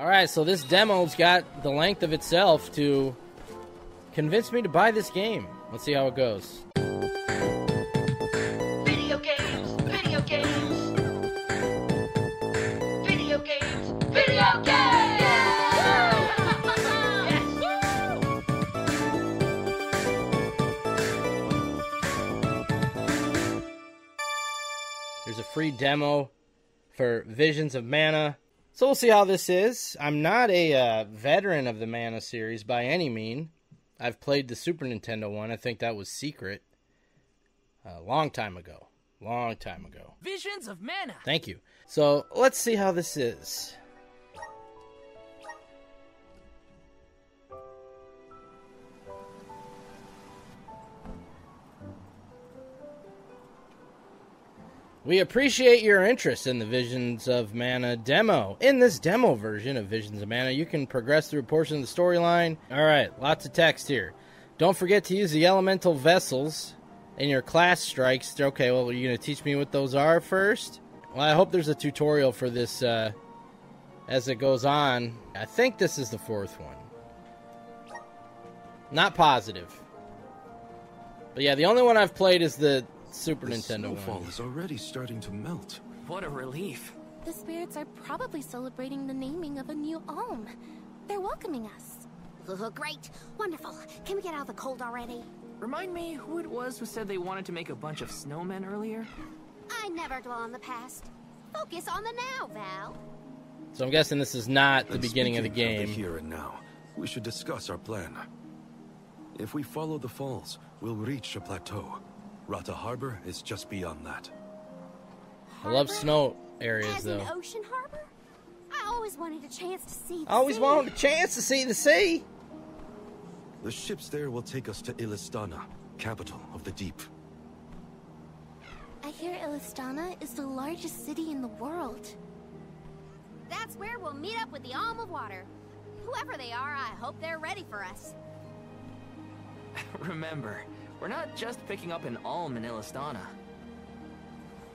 Alright, so this demo's got the length of itself to convince me to buy this game. Let's see how it goes. Video games, video games. Video games, video games. There's a free demo for Visions of Mana. So we'll see how this is. I'm not a veteran of the Mana series by any mean. I've played the Super Nintendo one. I think that was Secret. A long time ago. Long time ago. Visions of Mana. Thank you. So let's see how this is. We appreciate your interest in the Visions of Mana demo. In this demo version of Visions of Mana, you can progress through a portion of the storyline. Alright, lots of text here. Don't forget to use the elemental vessels in your class strikes. Okay, well, are you going to teach me what those are first? Well, I hope there's a tutorial for this as it goes on. I think this is the fourth one. Not positive. But yeah, the only one I've played is the Super Nintendo one. Is already starting to melt. What a relief. The spirits are probably celebrating the naming of a new Alm. They're welcoming us. Great. Wonderful. Can we get out of the cold already? Remind me who it was who said they wanted to make a bunch of snowmen earlier? I never dwell on the past. Focus on the now, Val. So I'm guessing this is not the beginning of the game. Here and now, we should discuss our plan. If we follow the falls, we'll reach a plateau. Rata Harbor is just beyond that. Harbor? I love snow areas, as though. An ocean harbor? I always wanted a chance to see the sea. I always wanted a chance to see the sea. The ships there will take us to Ilistana, capital of the deep. I hear Ilistana is the largest city in the world. That's where we'll meet up with the Alm of Water. Whoever they are, I hope they're ready for us. Remember, we're not just picking up an alm in Ilistana.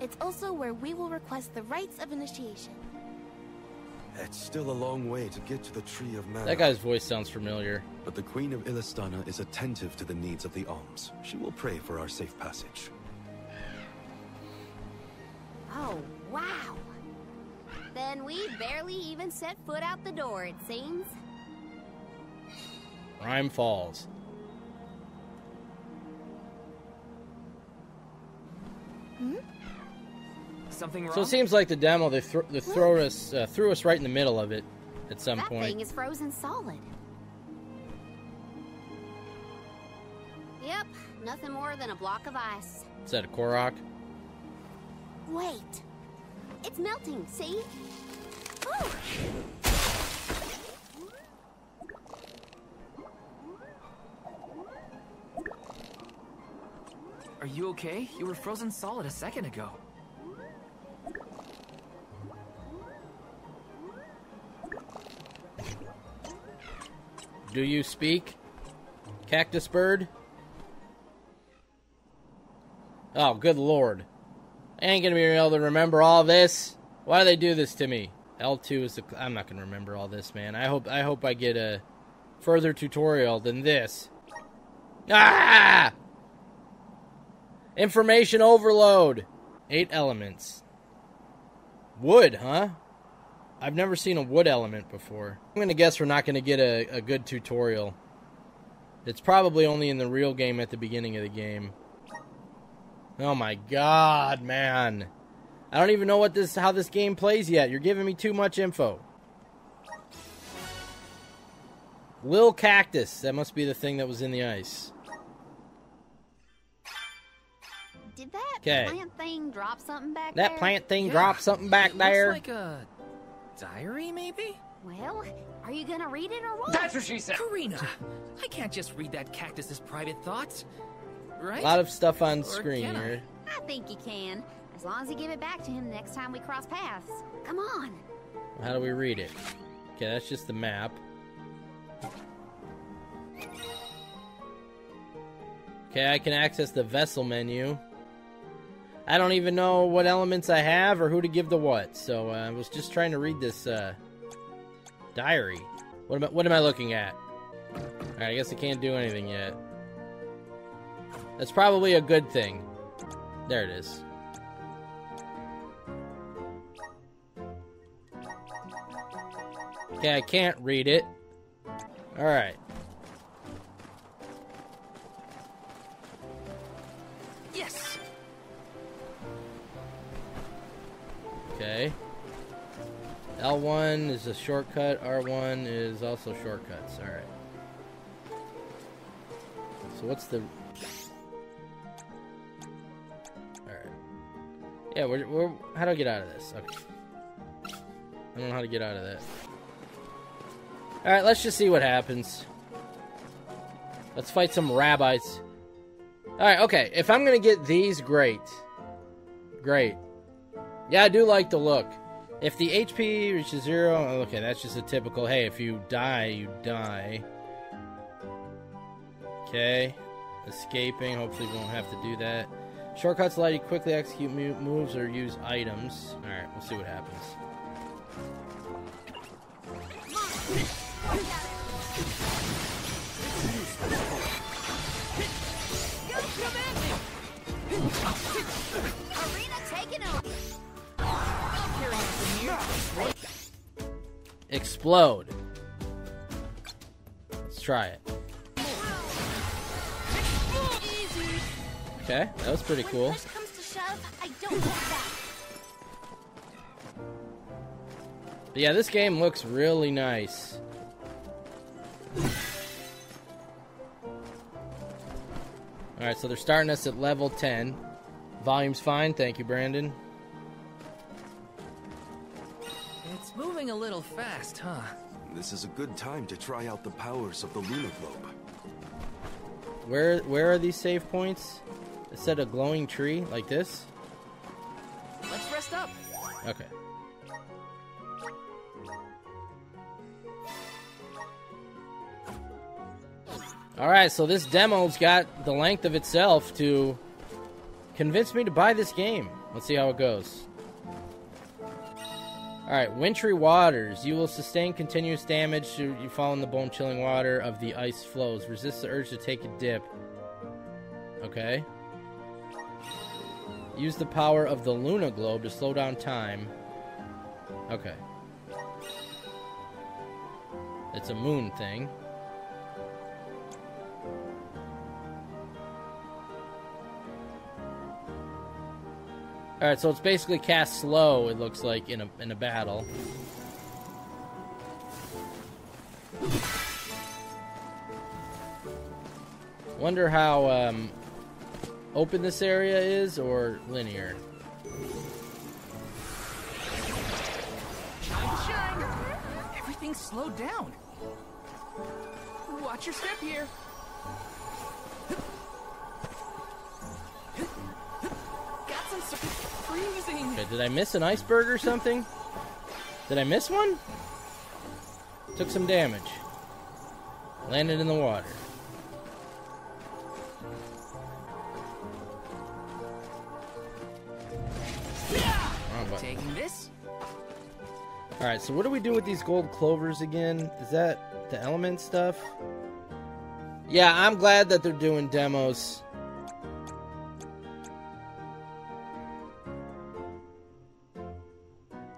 It's also where we will request the rites of initiation. It's still a long way to get to the Tree of Mana. That guy's voice sounds familiar. But the Queen of Ilistana is attentive to the needs of the alms. She will pray for our safe passage. Oh, wow. Then we barely even set foot out the door, it seems. Rime Falls. Hmm? Something wrong? So it seems like the demo, they threw us right in the middle of it at some point. That thing is frozen solid. Yep, nothing more than a block of ice. Is that a Korok? Wait, it's melting, see? Ooh. Are you okay? You were frozen solid a second ago. Do you speak, cactus bird? Oh, good lord. I ain't gonna be able to remember all this. Why do they do this to me? L2 is the... I'm not gonna remember all this, man. I hope I get a further tutorial than this. Ah! Information overload. 8 elements. Wood, huh? I've never seen a wood element before. I'm going to guess we're not going to get a good tutorial. It's probably only in the real game at the beginning of the game. Oh my god, man. I don't even know what this how this game plays yet. You're giving me too much info. Lil Cactus. That must be the thing that was in the ice. Did that plant thing drop something back there? That plant thing dropped something back there. Looks like a diary, maybe? Well, are you gonna read it or what? That's what she said! Karina! I can't just read that cactus's private thoughts, right? A lot of stuff on screen here. I think you can, as long as you give it back to him next time we cross paths. Come on! How do we read it? Okay, that's just the map. Okay, I can access the vessel menu. I don't even know what elements I have or who to give the what, so I was just trying to read this Diary. What am I looking at? Alright, I guess I can't do anything yet. That's probably a good thing. There it is. Okay, I can't read it. Alright. Yes. Okay. L1 is a shortcut, R1 is also shortcuts. Alright. So what's the... Alright. Yeah, we're... How do I get out of this? Okay. I don't know how to get out of that. Alright, let's just see what happens. Let's fight some rabbis. Alright, okay. If I'm gonna get these, great. Great. Yeah, I do like the look. If the HP reaches zero... Okay, that's just a typical, hey, if you die, you die. Okay. Escaping. Hopefully we won't have to do that. Shortcuts allow you to quickly execute moves or use items. Alright, we'll see what happens. Explode. Let's try it. Okay, that was pretty cool. But yeah, this game looks really nice. Alright, so they're starting us at level 10. Volume's fine, thank you, Brandon. It's moving a little fast, huh? This is a good time to try out the powers of the Lunaglobe. Where are these save points? It said a glowing tree, like this? Let's rest up! Okay. Alright, so this demo's got the length of itself to convince me to buy this game. Let's see how it goes. Alright, wintry waters. You will sustain continuous damage should you fall in the bone-chilling water of the ice flows. Resist the urge to take a dip. Okay. Use the power of the Lunaglobe to slow down time. Okay. It's a moon thing. Alright, so it's basically cast slow, it looks like, in a battle. Wonder how open this area is, or linear. Everything's slowed down. Watch your step here. Okay, did I miss an iceberg or something? Did I miss one? Took some damage. Landed in the water. Taking this. All right, so what do we do with these gold clovers again? Is that the element stuff? Yeah, I'm glad that they're doing demos.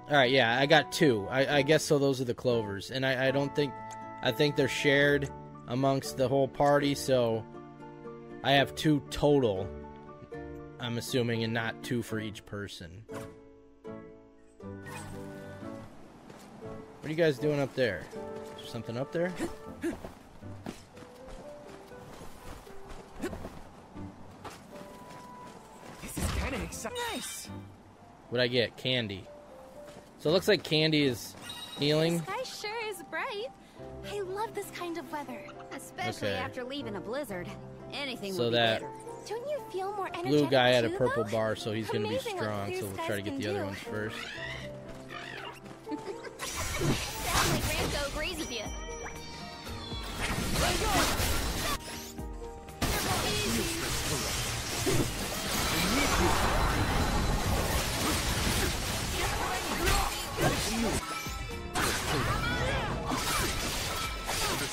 Alright, yeah, I got two. I guess so those are the clovers. And I don't think... I think they're shared amongst the whole party, so... I have two total, I'm assuming, and not two for each person. What are you guys doing up there? Is there something up there? This is kind of exciting. Nice! What'd I get? Candy. So it looks like candy is healing. The sky sure is bright. I love this kind of weather, especially after leaving a blizzard. Anything will be better. Don't you feel more energetic? Blue guy had a purple bar, so he's going to be strong. So we'll try to get the other ones first. Sounds like Ranko agrees with you.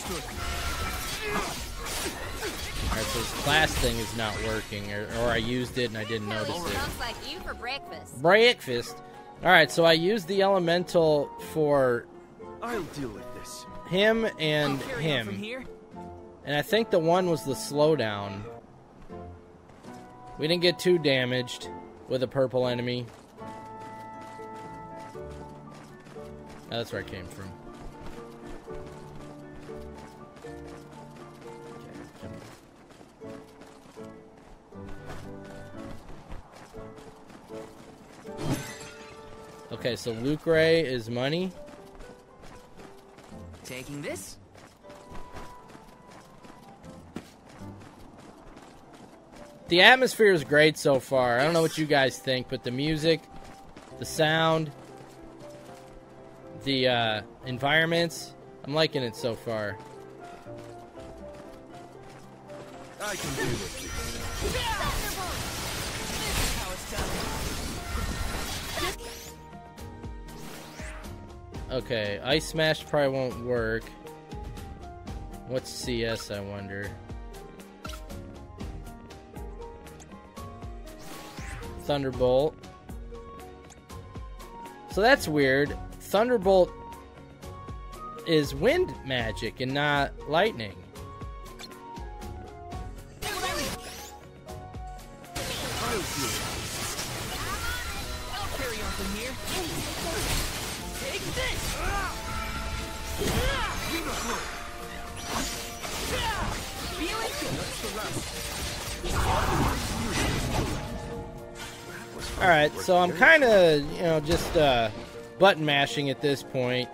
Understood. Alright, so this class thing is not working, or I used it and I didn't notice it. Sounds like you for breakfast. Breakfast? Alright, so I used the elemental for... I'll deal with this. Him and him. And I think the one was the slowdown. We didn't get too damaged with a purple enemy. Oh, that's where I came from. Okay, so Lucre is money. Taking this? The atmosphere is great so far. I don't know what you guys think, but the music, the sound, the environments, I'm liking it so far. I can do it. Okay, Ice Smash probably won't work. What's CS, I wonder? Thunderbolt. So that's weird. Thunderbolt is wind magic and not lightning. Alright, so I'm kinda, you know, just button mashing at this point.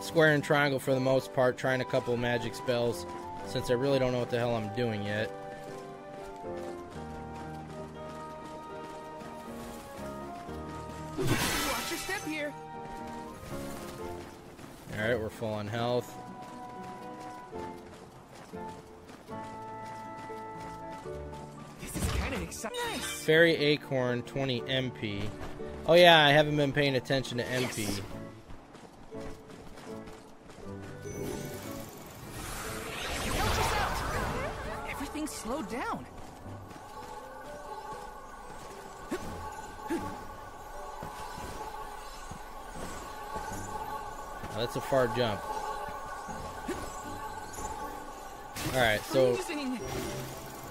Square and triangle for the most part, trying a couple of magic spells, since I really don't know what the hell I'm doing yet. Watch your step here. Alright, we're full on health. Fairy Acorn, 20 MP. Oh yeah, I haven't been paying attention to MP. Yes. Everything slowed down. Oh, that's a far jump. Alright, so...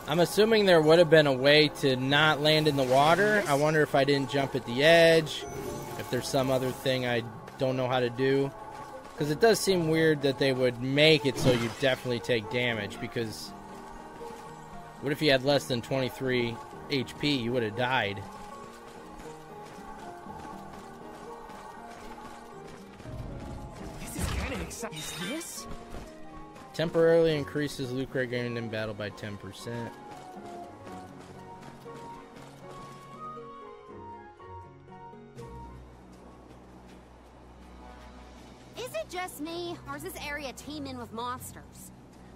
I'm assuming there would have been a way to not land in the water. I wonder if I didn't jump at the edge, if there's some other thing I don't know how to do. Because it does seem weird that they would make it so you definitely take damage, because what if you had less than 23 HP? You would have died. This is kind of exciting. Is this? Temporarily increases Lucre gained in battle by 10%. Is it just me, or is this area teeming with monsters?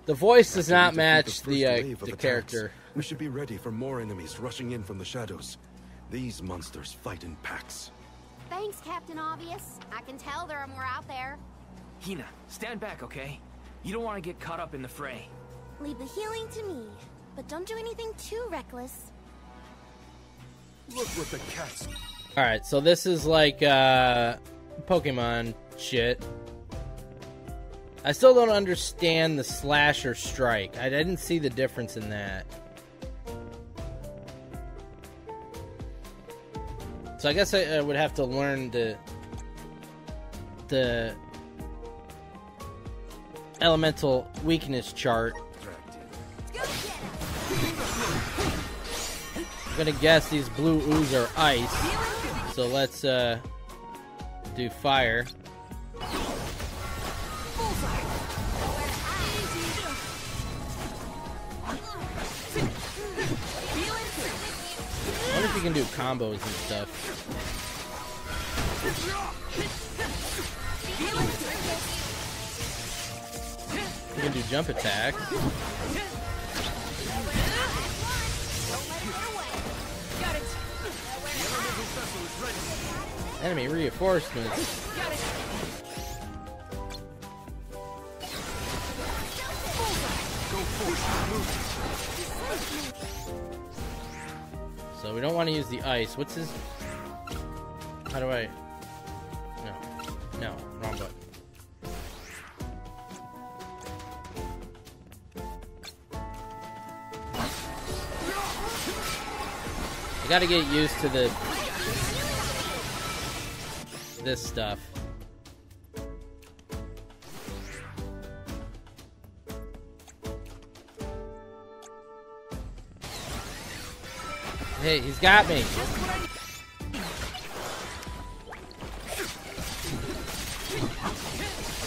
The voice does not match the character. We should be ready for more enemies rushing in from the shadows. These monsters fight in packs. Thanks, Captain Obvious. I can tell there are more out there. Hina, stand back, okay? You don't want to get caught up in the fray. Leave the healing to me, but don't do anything too reckless. Look what the cats. All right, so this is like Pokemon shit. I still don't understand the slash or strike. I didn't see the difference in that. So I guess I would have to learn the elemental weakness chart. I'm gonna guess these blue ooze are ice, so let's do fire. I wonder if you can do combos and stuff. You can do jump attacks. Enemy reinforcements. So we don't want to use the ice. What's his... How do I... No. No. Wrong button. I gotta get used to the... this stuff. Hey, he's got me.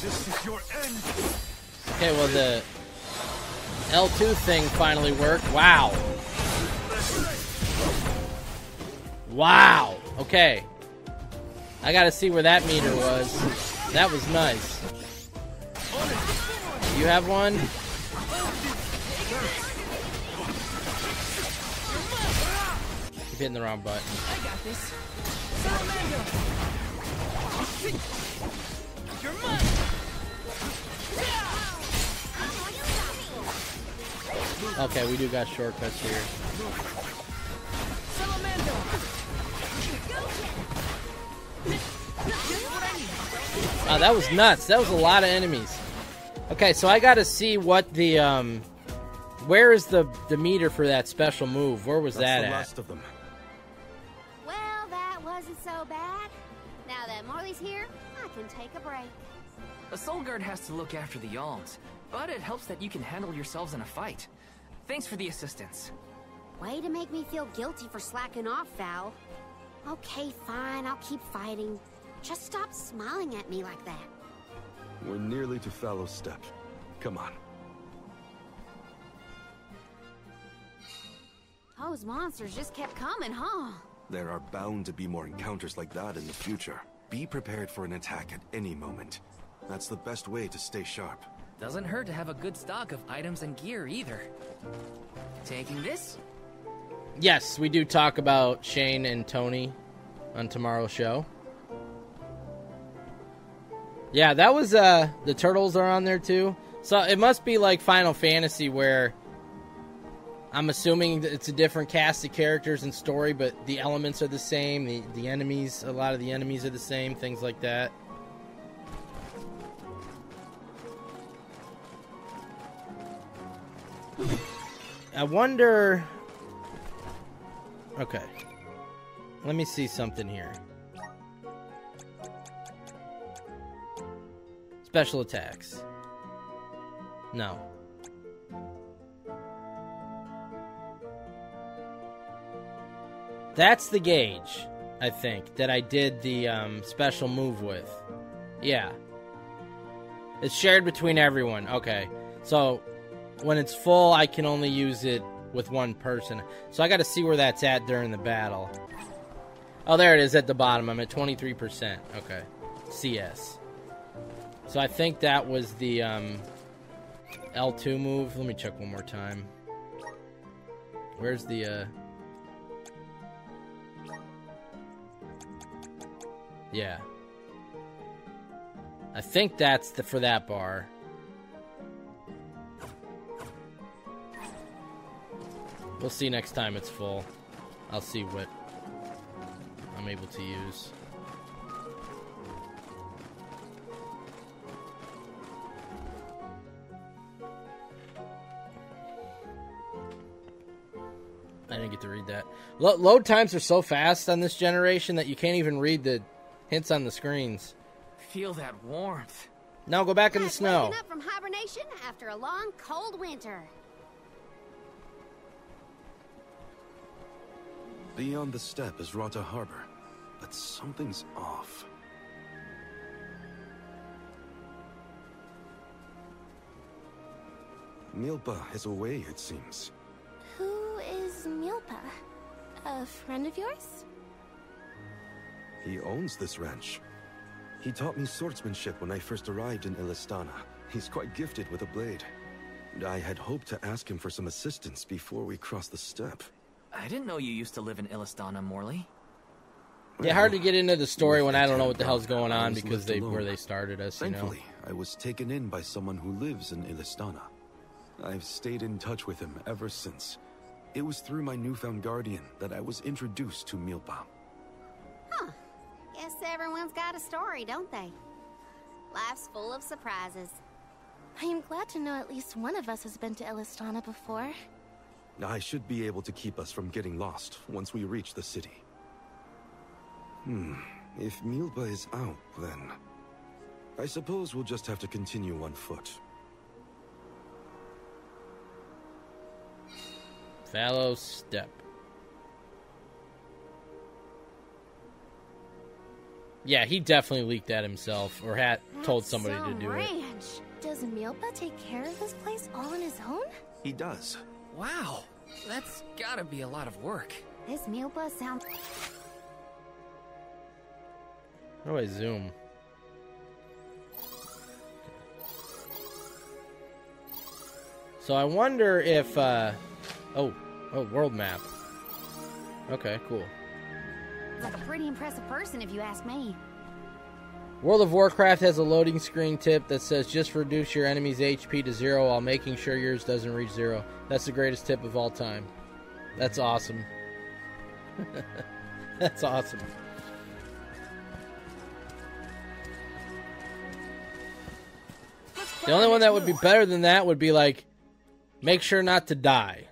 This is your end. Okay, well the L2 thing finally worked. Wow. Wow. Okay. I gotta see where that meter was. That was nice. You have one? Keep hitting the wrong button. I got this. Salamander. You're mine. Yeah. Okay, we do got shortcuts here. Salamander. Wow, that was nuts. That was a lot of enemies. Okay, so I gotta see what the where is the meter for that special move? Where was that at? Last of them. Wasn't so bad. Now that Morley's here, I can take a break. A soul guard has to look after the yawns, but it helps that you can handle yourselves in a fight. Thanks for the assistance. Way to make me feel guilty for slacking off, Val. Okay, fine, I'll keep fighting. Just stop smiling at me like that. We're nearly to Fallow Steppe. Come on. Those monsters just kept coming, huh? There are bound to be more encounters like that in the future. Be prepared for an attack at any moment. That's the best way to stay sharp. Doesn't hurt to have a good stock of items and gear either. Taking this? Yes, we do talk about Shane and Tony on tomorrow's show. Yeah, that was, the turtles are on there too. So it must be like Final Fantasy where... I'm assuming that it's a different cast of characters and story, but the elements are the same, the enemies, a lot of the enemies are the same, things like that. I wonder... Okay. Let me see something here. Special attacks. No. That's the gauge, I think, that I did the special move with. Yeah. It's shared between everyone. Okay. So, when it's full, I can only use it with one person. So, I got to see where that's at during the battle. Oh, there it is at the bottom. I'm at 23%. Okay. CS. So, I think that was the L2 move. Let me check one more time. Where's the... Yeah. I think that's the for that bar. We'll see next time it's full. I'll see what I'm able to use. I didn't get to read that. Load times are so fast on this generation that you can't even read the hints on the screens. Feel that warmth. Now go back in the snow. Waking up from hibernation after a long, cold winter. Beyond the steppe is Rata Harbor, but something's off. Milpa is away, it seems. Who is Milpa? A friend of yours? He owns this ranch. He taught me swordsmanship when I first arrived in Ilistana. He's quite gifted with a blade. I had hoped to ask him for some assistance before we crossed the steppe. I didn't know you used to live in Ilistana, Morley. Yeah, hard to get into the story when I don't know what the hell's going on because where they started us, you know. Thankfully, I was taken in by someone who lives in Ilistana. I've stayed in touch with him ever since. It was through my newfound guardian that I was introduced to Milpa. Huh. Guess everyone's got a story, don't they? Life's full of surprises. I am glad to know at least one of us has been to Ilistana before. I should be able to keep us from getting lost once we reach the city. If Milpa is out, then... I suppose we'll just have to continue on foot. Fallow Steppe. Yeah, he definitely leaked that himself, or had told somebody to do it. Does Milpa take care of this place all on his own? He does. Wow, that's gotta be a lot of work. This Milpa sounds... How do I zoom? So I wonder if, oh, world map. Okay, cool. Like a pretty impressive person, if you ask me. World of Warcraft has a loading screen tip that says just reduce your enemy's HP to 0 while making sure yours doesn't reach 0. That's the greatest tip of all time. That's awesome. That's awesome. The only one that would be better than that would be like, make sure not to die.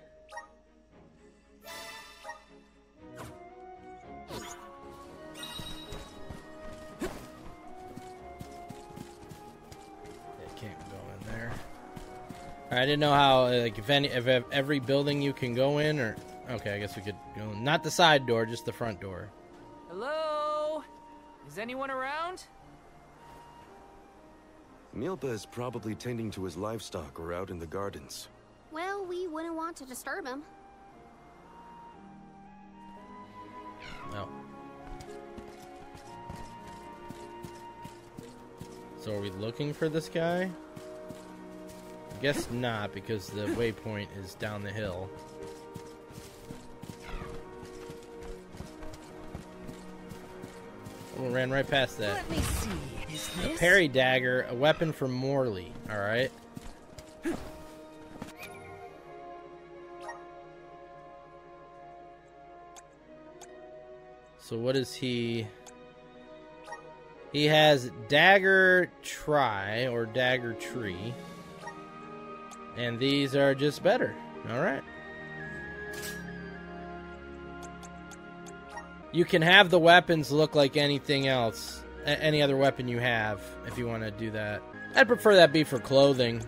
I didn't know how, like, if every building you can go in, or... Okay, I guess we could go... Not the side door, just the front door. Hello? Is anyone around? Milpa is probably tending to his livestock or out in the gardens. Well, we wouldn't want to disturb him. No. So are we looking for this guy? I guess not, because the waypoint is down the hill. Oh, ran right past that. Let me see. Is this? A parry dagger, a weapon from Morley. All right. So what is he? He has dagger try or dagger tree. And these are just better. Alright. You can have the weapons look like anything else. Any other weapon you have, if you want to do that. I'd prefer that be for clothing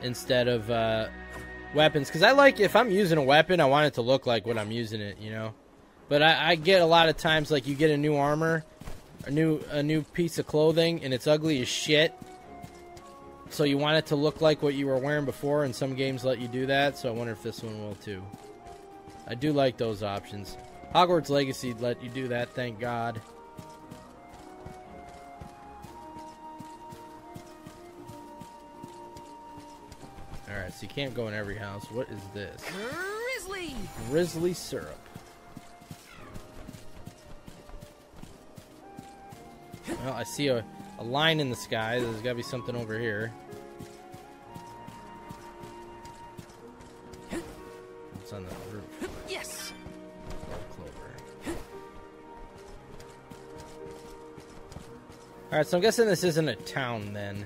instead of weapons. Because I like, if I'm using a weapon, I want it to look like what I'm using it, you know. But I get a lot of times, like, you get a new armor, a new piece of clothing, and it's ugly as shit. So you want it to look like what you were wearing before, and some games let you do that, so I wonder if this one will too. I do like those options. Hogwarts Legacy let you do that, thank God. Alright, so you can't go in every house. What is this? Grizzly! Grizzly syrup. Well, I see a line in the sky. There's gotta be something over here. It's on the roof. Yes. Clover. All right, so I'm guessing this isn't a town then.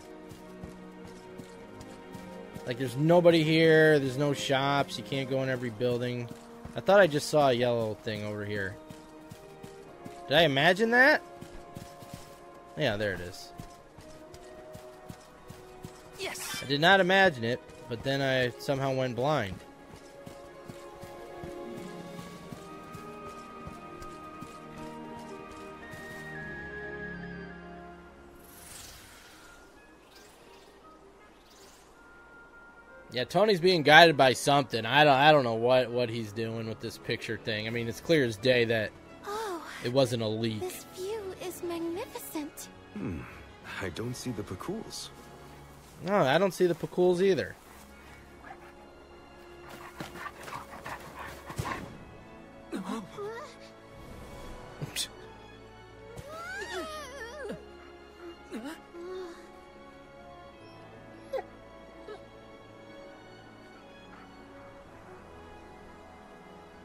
Like, there's nobody here. There's no shops. You can't go in every building. I thought I just saw a yellow thing over here. Did I imagine that? Yeah, there it is. Yes. I did not imagine it, but then I somehow went blind. Yeah, Tony's being guided by something. I don't know what he's doing with this picture thing. I mean, it's clear as day that it wasn't a leak. This view is magnificent. I don't see the Piculs. No, I don't see the Piculs either.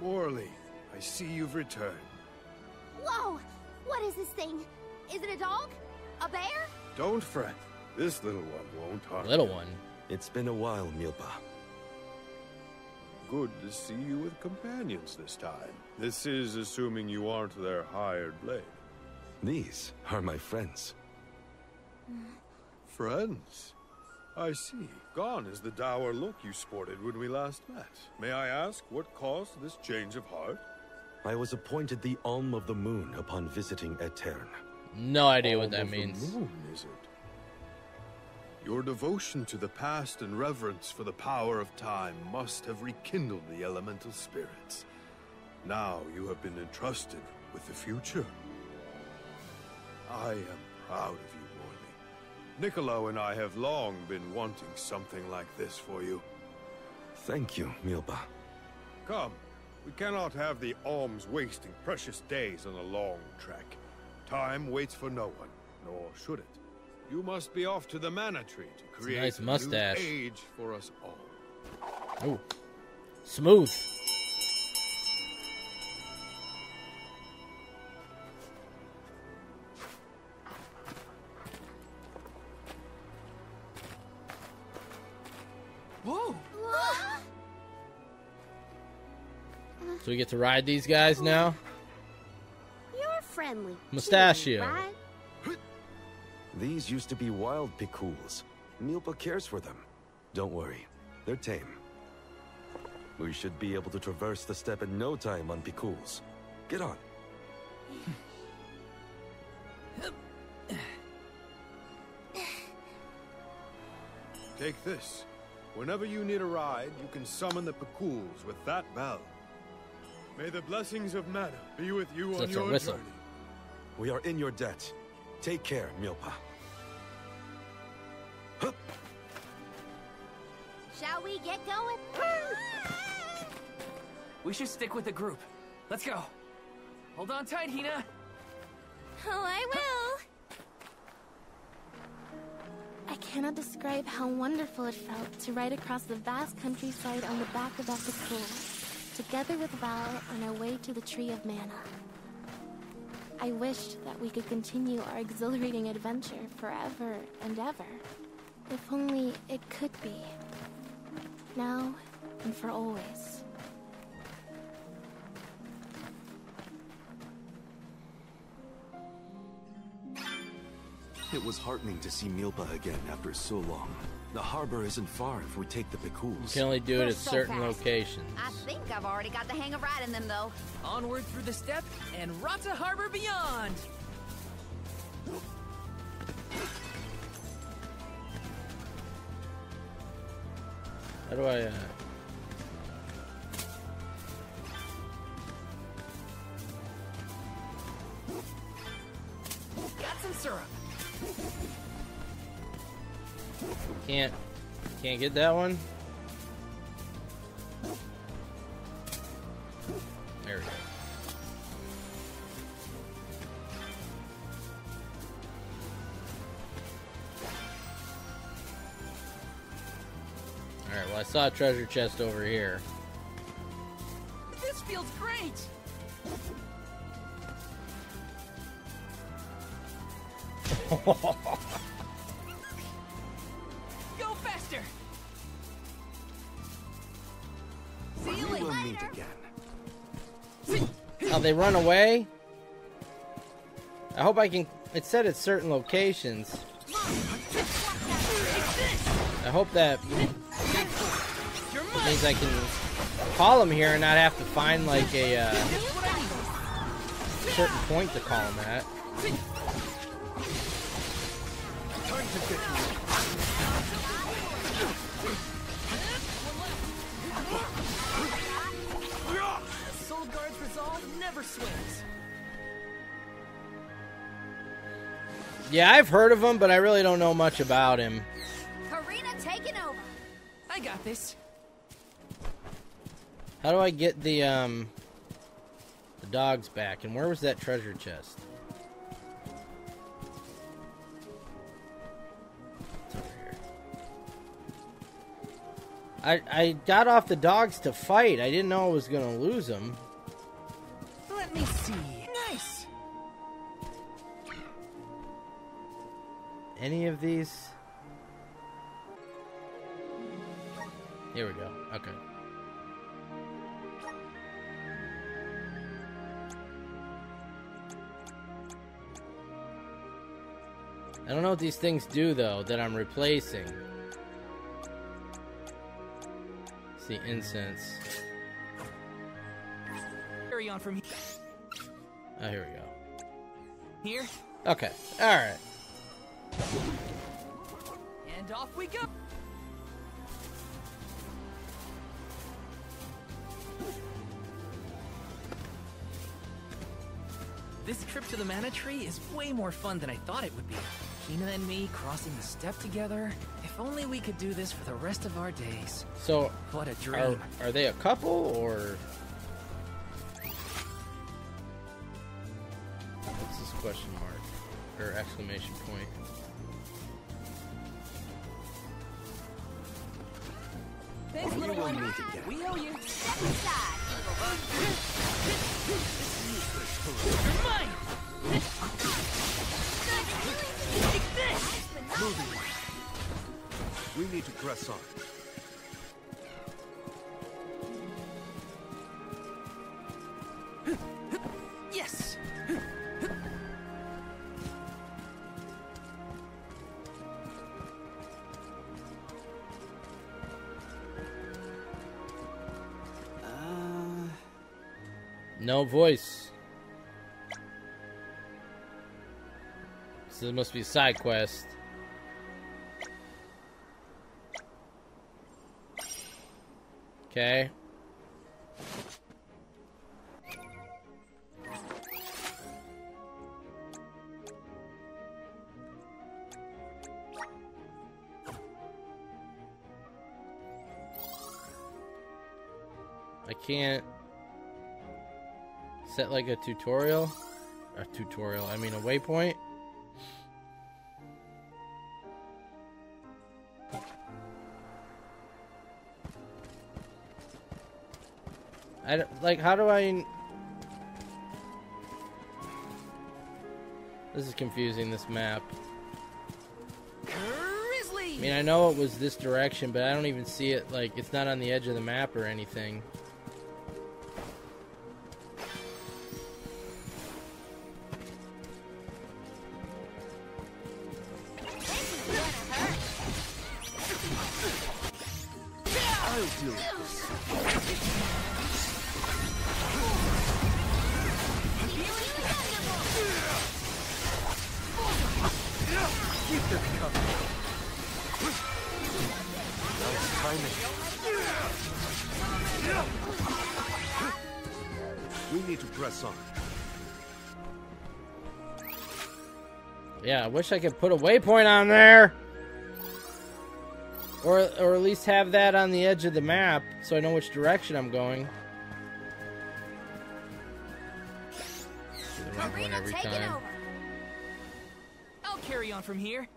Morley, I see you've returned. Whoa! What is this thing? Is it a dog? A bear? Don't fret. This little one won't harm you. Little one? It's been a while, Milpa. Good to see you with companions this time. This is assuming you aren't their hired blade. These are my friends. Friends? I see. Gone is the dour look you sported when we last met. May I ask what caused this change of heart? I was appointed the Alm of the Moon upon visiting Etern. No idea what that means. Alm of the Moon, is it? Your devotion to the past and reverence for the power of time must have rekindled the elemental spirits. Now you have been entrusted with the future. I am proud of you. Niccolo and I have long been wanting something like this for you. Thank you, Milpa. Come, we cannot have the alms wasting precious days on a long trek. Time waits for no one, nor should it. You must be off to the Mana Tree to create a nice mustache. New age for us all. Ooh. Smooth. So we get to ride these guys now? You're friendly. Mustachio. Right? These used to be wild Piculs. Milpa cares for them. Don't worry. They're tame. We should be able to traverse the steppe in no time on Piculs. Get on. Take this. Whenever you need a ride, you can summon the Piculs with that bell. May the blessings of Mana be with you on your journey. We are in your debt. Take care, Milpa. Hup. Shall we get going? We should stick with the group. Let's go. Hold on tight, Hina. Oh, I will. I cannot describe how wonderful it felt to ride across the vast countryside on the back of that school. Together with Val on our way to the Tree of Mana. I wished that we could continue our exhilarating adventure forever and ever. If only it could be. Now and for always. It was heartening to see Milpa again after so long. The harbor isn't far if we take the Piculs. You can only do it at certain locations. I think I've already got the hang of riding them, though. Onward through the steppe and Rata Harbor beyond! How do I... Got some syrup. Can't get that one. There we go. All right, well, I saw a treasure chest over here. This feels great. Oh, they run away? I hope I can... It said at certain locations. I hope that means I can call them here and not have to find, like, a certain point to call them at. Soul Guard's resolve never swings. Yeah, I've heard of him, but I really don't know much about him. Karina, taking over. I got this. How do I get the dogs back? And where was that treasure chest? I got off the dogs to fight. I didn't know I was gonna lose them. Let me see. Nice. Any of these? Here we go. Okay. I don't know what these things do, though, that I'm replacing. It's the incense. Carry on from here. Oh, here we go. Here? Okay. Alright. And off we go. This trip to the Mana Tree is way more fun than I thought it would be. Hina and me crossing the steppe together. If only we could do this for the rest of our days. So, what a dream. Are they a couple, or? What's this question mark? Or exclamation point. Thanks, little one. We owe you. Step aside, evil one. You're mine. We need to dress up. Yes. No voice. So there must be a side quest. Okay. I can't set like a tutorial. I mean a waypoint. I don't, like, how do I... This is confusing, this map. Grizzly. I mean, I know it was this direction, but I don't even see it, like, it's not on the edge of the map or anything. Yeah, I wish I could put a waypoint on there, or at least have that on the edge of the map so I know which direction I'm going. Karina, take it over. I'll carry on from here.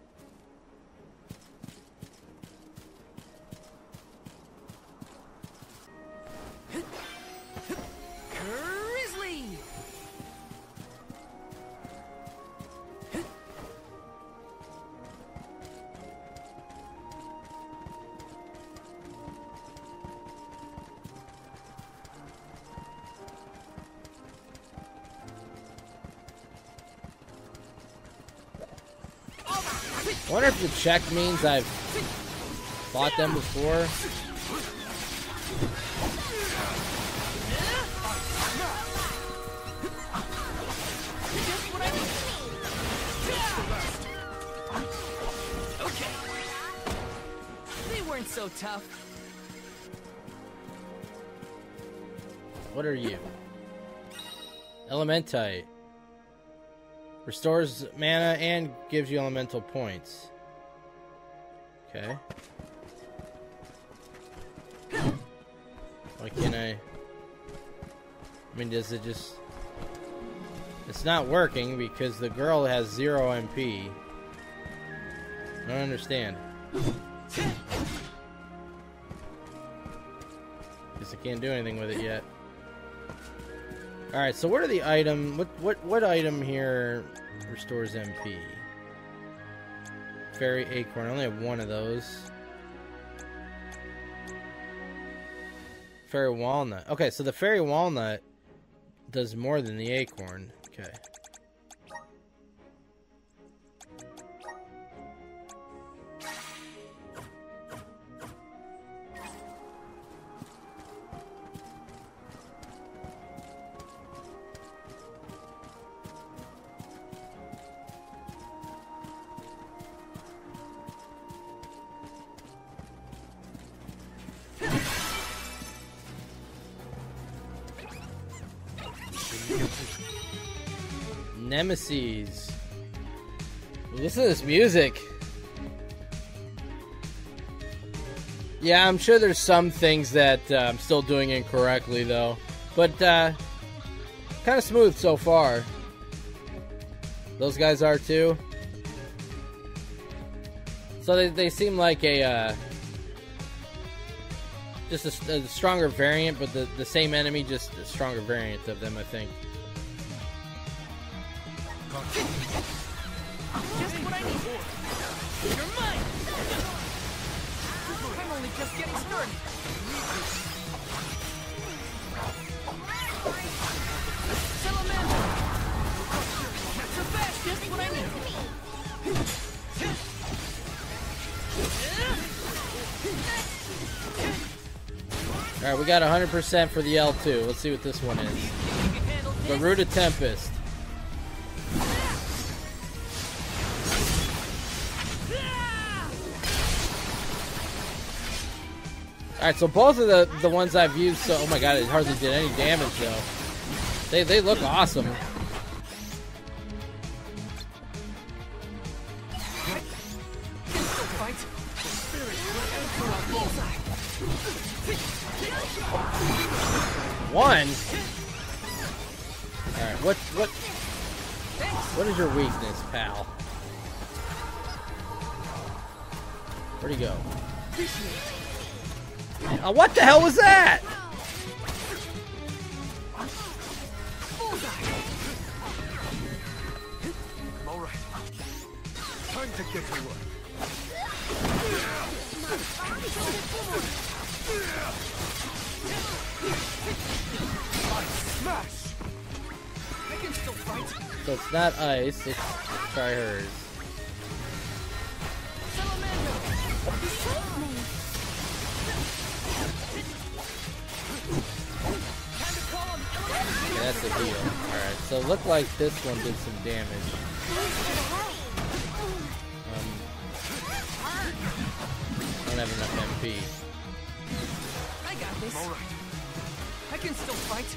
I wonder if the check means I've fought them before. Okay. They weren't so tough. What are you? Elementite. Restores mana and gives you elemental points. Okay. Why can't I mean, does it just... It's not working because the girl has 0 MP. I don't understand. Can't do anything with it yet. Alright, so what are the item... What item here restores MP? Fairy Acorn. I only have one of those. Fairy Walnut. Okay, so the Fairy Walnut does more than the Acorn. Okay. Nemesis. Listen to this music. Yeah, I'm sure there's some things that I'm still doing incorrectly, though. But, kind of smooth so far. Those guys are, too. So they seem like a, just a stronger variant, but the same enemy, just a stronger variant of them, I think. Alright, we got 100% for the L2. Let's see what this one is. The Root of Tempest. Alright, so both of the ones I've used, so... Oh my god, it hardly did any damage, though. They look awesome. One? Alright, what is your weakness, pal? Where'd he go? Oh, what the hell was that? All right. Time to get to work. Smash. I can still fight. So it's not ice. It's fires. Salamander. Yeah, that's a heal. Alright, so it looked like this one did some damage. I don't have enough MP. I got this. Alright. I can still fight.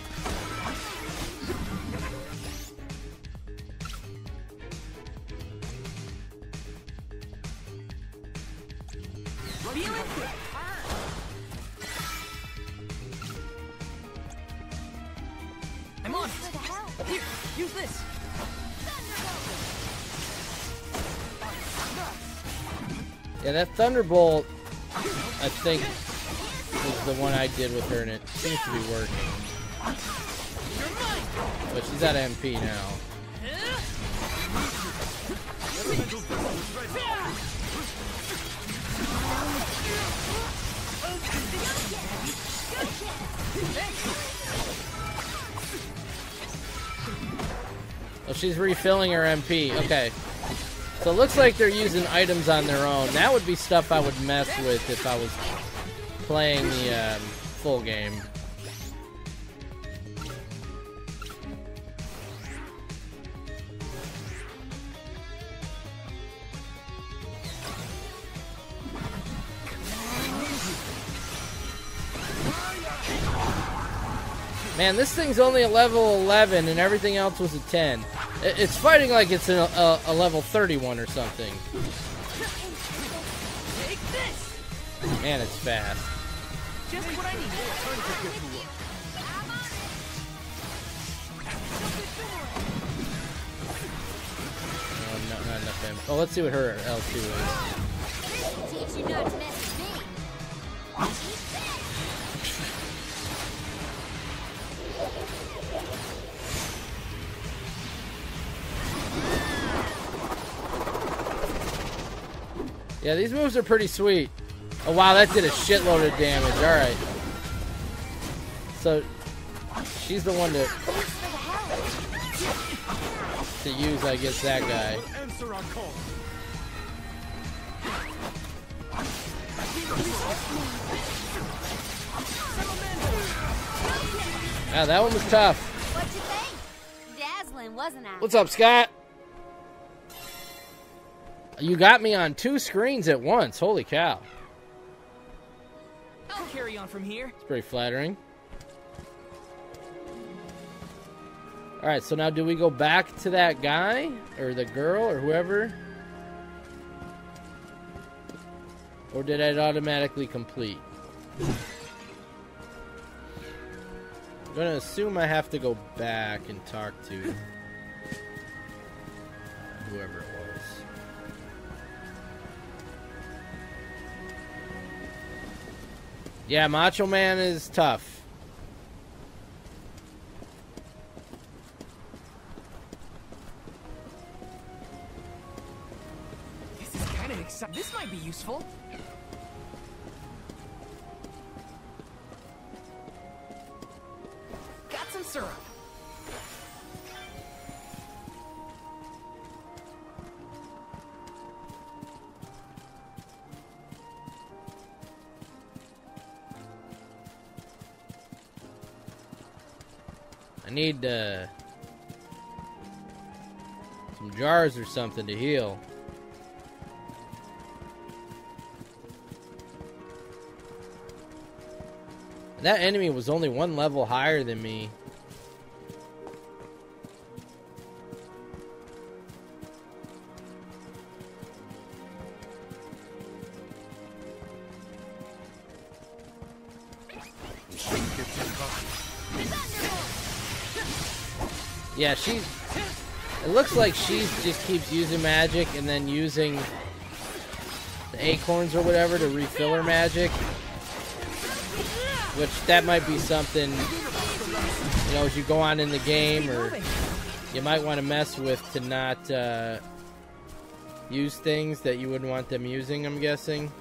Feel it. I'm on it. Here, use this. Yeah, that Thunderbolt, I think, was the one I did with her, and it seems to be working. But she's out of MP now. Oh, she's refilling her MP. Okay. So it looks like they're using items on their own. That would be stuff I would mess with if I was playing the full game. Man, this thing's only a level 11 and everything else was a 10. It's fighting like it's a level 31 or something. Take this. Man, it's fast. Just what I need. No, not enough damage. Oh, let's see what her L2 is. Teach you not to mess with me. Yeah, these moves are pretty sweet. Oh wow, that did a shitload of damage. Alright. So she's the one to use, I guess, that guy. Wow, that one was tough. What'd you think? Dazzling, wasn't I? What's up, Scott? You got me on two screens at once. Holy cow. I'll carry on from here. It's pretty flattering. Alright, so now do we go back to that guy? Or the girl? Or whoever? Or did it automatically complete? I'm going to assume I have to go back and talk to whoever it was. Yeah, Macho Man is tough. This is kind of exciting. This might be useful. Got some syrup. I need some jars or something to heal. And that enemy was only one level higher than me. Yeah, she's... It looks like she just keeps using magic and then using the acorns or whatever to refill her magic. Which, that might be something, you know, as you go on in the game, or you might want to mess with to not use things that you wouldn't want them using, I'm guessing.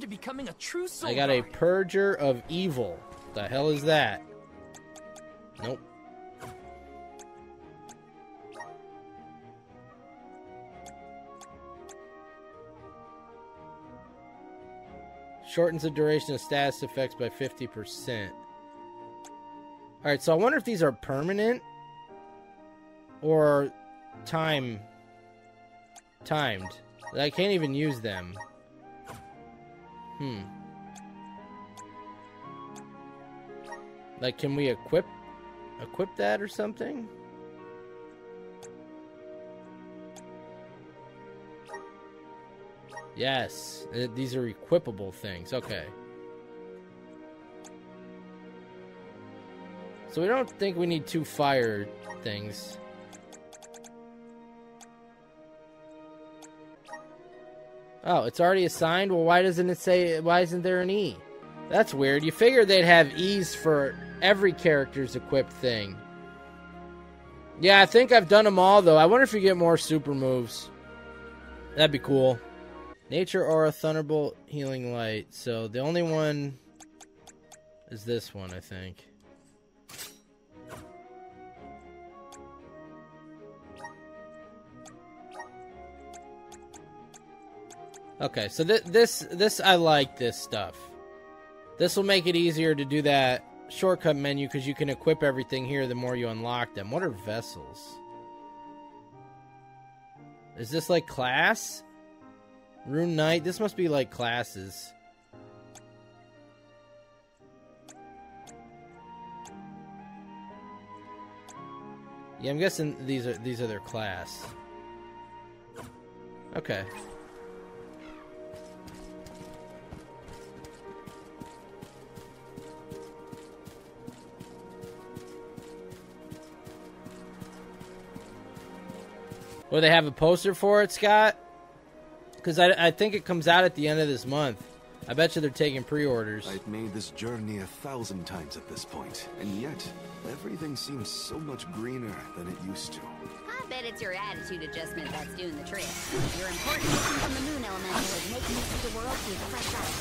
To becoming a true soul. I got a purger of evil. The hell is that? Nope. Shortens the duration of status effects by 50%. Alright, so I wonder if these are permanent or timed. I can't even use them. Hmm. Like, can we equip that or something? Yes, these are equipable things. Okay. So we don't think we need two fire things. Oh, it's already assigned? Well, why doesn't it say... Why isn't there an E? That's weird. You figure they'd have E's for every character's equipped thing. Yeah, I think I've done them all, though. I wonder if you get more super moves. That'd be cool. Nature Aura, Thunderbolt, Healing Light. So, the only one is this one, I think. Okay, so this I like this stuff. This will make it easier to do that shortcut menu because you can equip everything here the more you unlock them. What are vessels? Is this like class? Rune Knight? This must be like classes. Yeah, I'm guessing these are their class. Okay. Or they have a poster for it, Scott? Because I think it comes out at the end of this month. I bet you they're taking pre-orders. I've made this journey 1,000 times at this point, and yet everything seems so much greener than it used to. I bet it's your attitude adjustment that's doing the trick. Your important mission from the moon elemental is making you see the world through fresh eyes.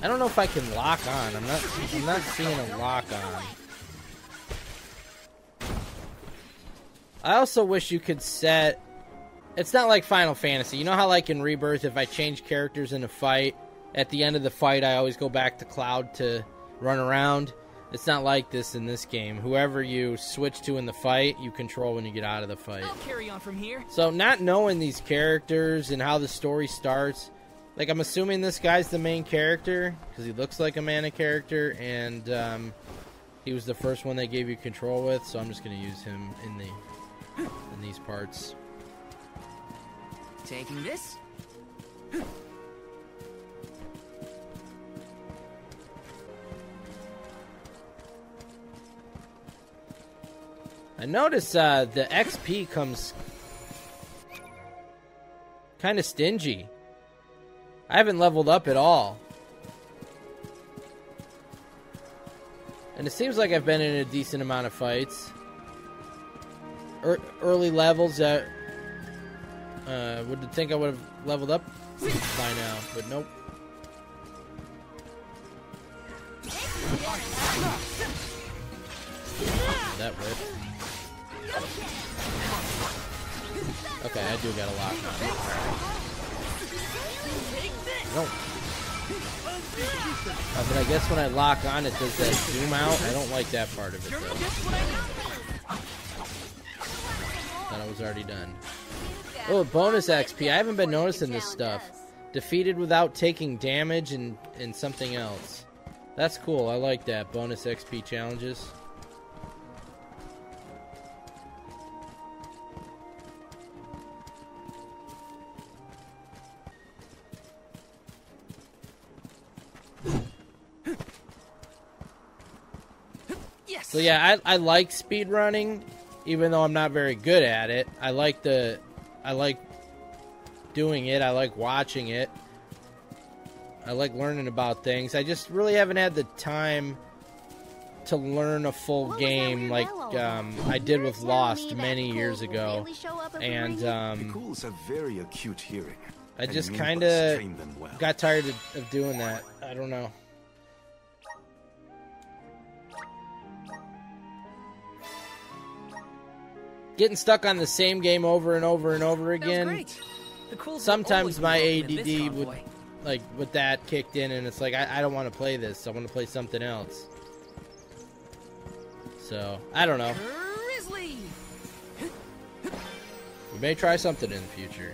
I don't know if I can lock on. I'm not seeing a lock on. I also wish you could set... It's not like Final Fantasy. You know how like in Rebirth, if I change characters in a fight, at the end of the fight I always go back to Cloud to run around? It's not like this in this game. Whoever you switch to in the fight, you control when you get out of the fight. I'll carry on from here. So not knowing these characters and how the story starts... Like, I'm assuming this guy's the main character, because he looks like a Mana character, and he was the first one they gave you control with, so I'm just going to use him in these parts. Taking this? I notice the XP comes kind of stingy. I haven't leveled up at all. And it seems like I've been in a decent amount of fights. Early levels that... Would think I would have leveled up by now, but nope. That worked. Okay, I do got a lot. No. But I guess when I lock on, it does that zoom out. I don't like that part of it, though. Thought I was already done. Oh, bonus XP. I haven't been noticing this stuff. Defeated without taking damage and something else. That's cool. I like that. Bonus XP challenges. So yeah, I like speedrunning, even though I'm not very good at it. I like doing it, I like watching it. I like learning about things. I just really haven't had the time to learn a full game like I did with Lost many years ago. And Piculs have very acute hearing. I just kind of got tired of doing that. I don't know. Getting stuck on the same game over and over and over again. Sometimes my ADD would, like, with that kicked in, and it's like, I don't want to play this. I want to play something else. So, I don't know. We may try something in the future.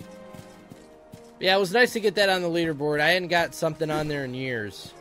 But yeah, it was nice to get that on the leaderboard. I hadn't got something on there in years.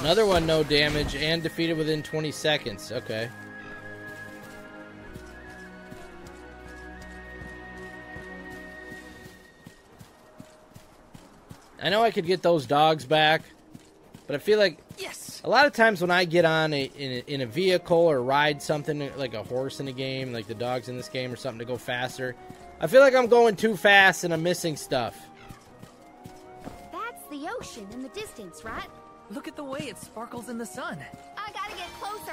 Another one, no damage, and defeated within 20 seconds. Okay. I know I could get those dogs back, but I feel like a lot of times when I get on in a vehicle or ride something like a horse in a game, like the dogs in this game or something to go faster, I feel like I'm going too fast and I'm missing stuff. That's the ocean in the distance, right? Look at the way it sparkles in the sun. I gotta get closer.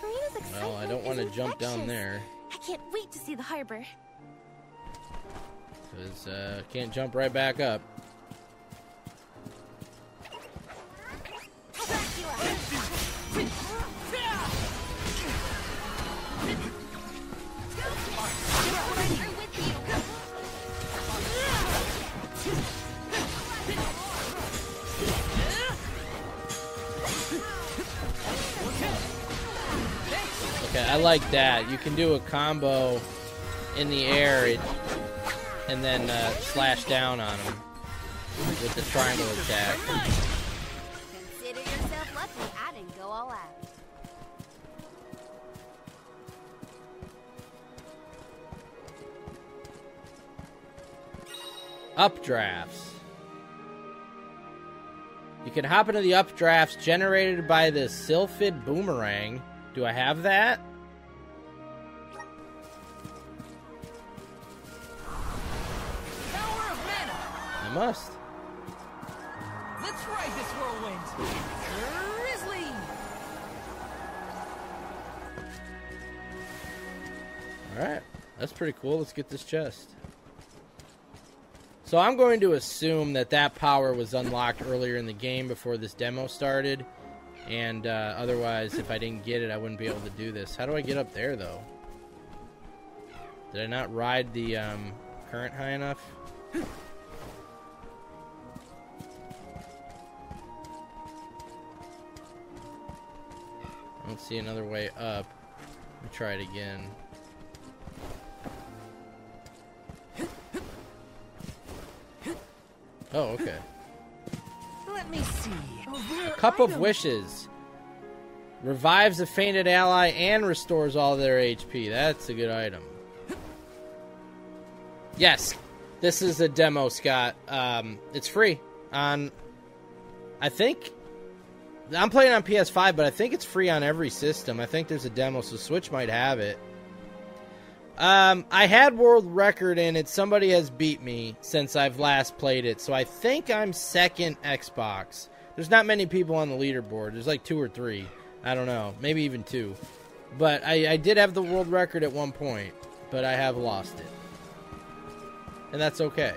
Karina's excitement. Well, I don't want to jump down there. I can't wait to see the harbor. Cause can't jump right back up. like that. You can do a combo in the air and then slash down on him with the triangle attack. Consider yourself lucky I didn't go all out. Updrafts. You can hop into the updrafts generated by the Sylphid Boomerang. Do I have that? Power of Mana. I must. Let's ride this whirlwind. Grizzly. Alright. That's pretty cool. Let's get this chest. So I'm going to assume that that power was unlocked earlier in the game before this demo started. And otherwise, if I didn't get it, I wouldn't be able to do this. How do I get up there, though? Did I not ride the current high enough? I don't see another way up. Let me try it again. Oh, okay. Let me see. A Cup of Wishes. Revives a fainted ally and restores all their HP. That's a good item. Yes. This is a demo, Scott. It's free on... I think... I'm playing on PS5, but I think it's free on every system. I think there's a demo, so Switch might have it. I had world record in it. Somebody has beat me since I've last played it. So I think I'm second Xbox. There's not many people on the leaderboard. There's like 2 or 3. I don't know. Maybe even 2. But I did have the world record at one point. But I have lost it. And that's okay.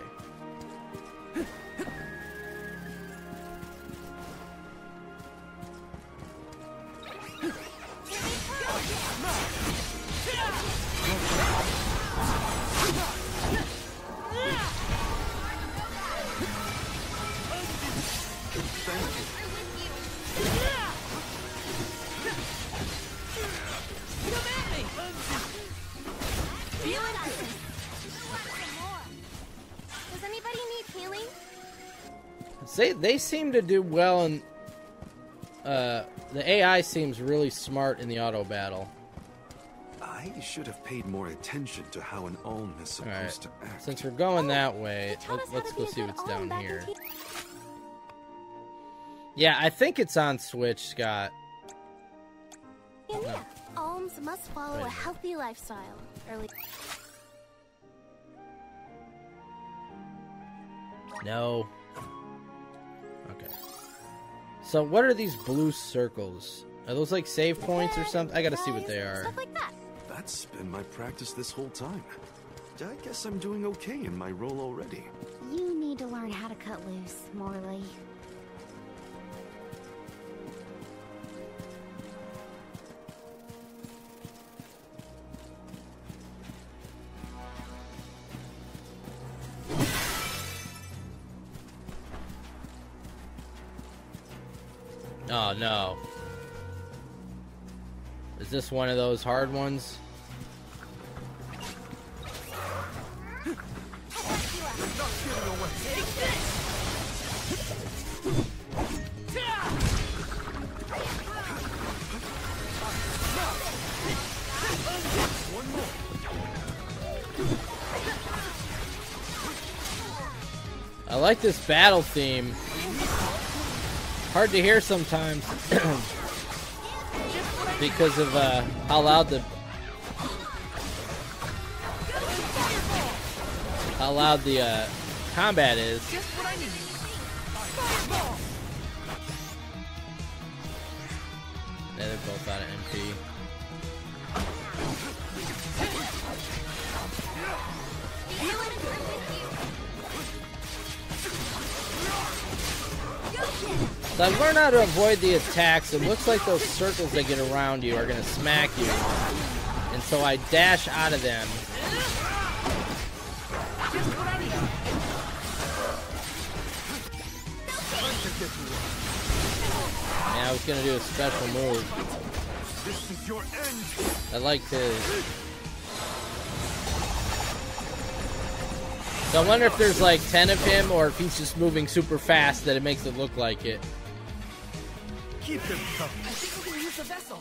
They seem to do well, and the AI seems really smart in the auto battle. I should have paid more attention to how an Alm is supposed to act. Since we're going that way, let's go see what's down here. Yeah, I think it's on Switch, Scott. Yeah, Alms must follow a healthy lifestyle. No. Okay. So what are these blue circles? Are those like save points or something? I gotta see what they are. Stuff like that. That's been my practice this whole time. I guess I'm doing okay in my role already. You need to learn how to cut loose, Morley. Oh no. Is this one of those hard ones? I like this battle theme. Hard to hear sometimes because of how loud the combat is. Just what I need. Fireball. Yeah, they're both out of MP. So I've learned how to avoid the attacks. It looks like those circles that get around you are going to smack you. And so I dash out of them. And I was going to do a special move. This is your end. I like his. So I wonder if there's like 10 of him, or if he's just moving super fast that it makes it look like it. Keep them coming. I think we can use the vessel.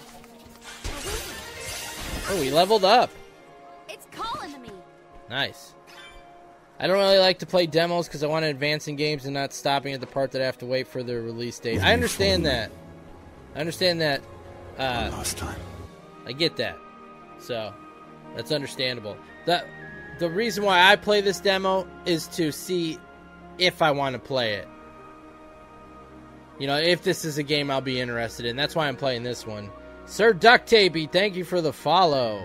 Oh, he leveled up. It's calling to me. Nice. I don't really like to play demos because I want to advance in games and not stopping at the part that I have to wait for the release date. I understand that. I understand that. Last time. I get that. So, that's understandable. The reason why I play this demo is to see if I want to play it. You know, if this is a game I'll be interested in. That's why I'm playing this one. Sir Ducktapey, thank you for the follow.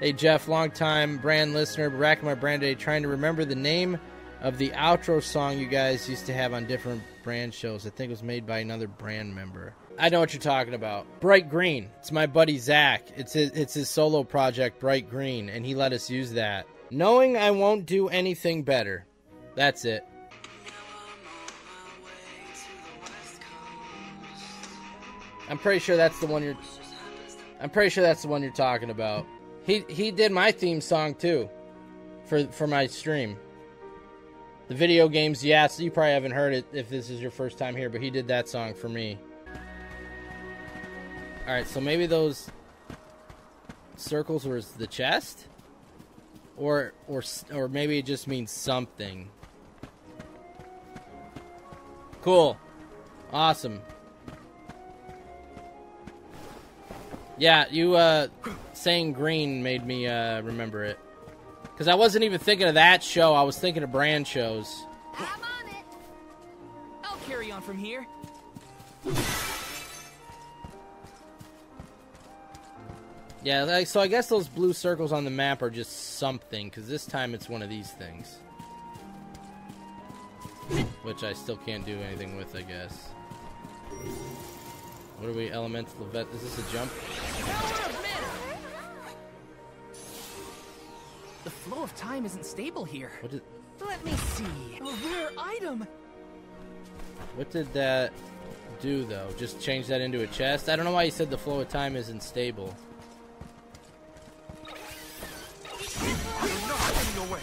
Hey, Jeff, long-time brand listener, racking my brand today, trying to remember the name of the outro song you guys used to have on different brand shows. I think it was made by another brand member. I know what you're talking about. Bright Green. It's my buddy Zach. It's his solo project, Bright Green, and he let us use that. Knowing I won't do anything better. That's it. I'm pretty sure that's the one you're... I'm pretty sure that's the one you're talking about. He did my theme song too, for my stream. The video games, yeah, so you probably haven't heard it if this is your first time here, but he did that song for me. All right, so maybe those circles were the chest, or maybe it just means something. Cool, awesome. Yeah, you saying green made me remember it. Because I wasn't even thinking of that show. I was thinking of brand shows. I'm on it. I'll carry on from here. Yeah, like, so I guess those blue circles on the map are just something. Because this time it's one of these things. Which I still can't do anything with, I guess. What are we, elemental vet? Is this a jump? The flow of time isn't stable here. What did... Let me see. A rare item. What did that do, though? Just change that into a chest? I don't know why you said the flow of time isn't stable. You're not getting away.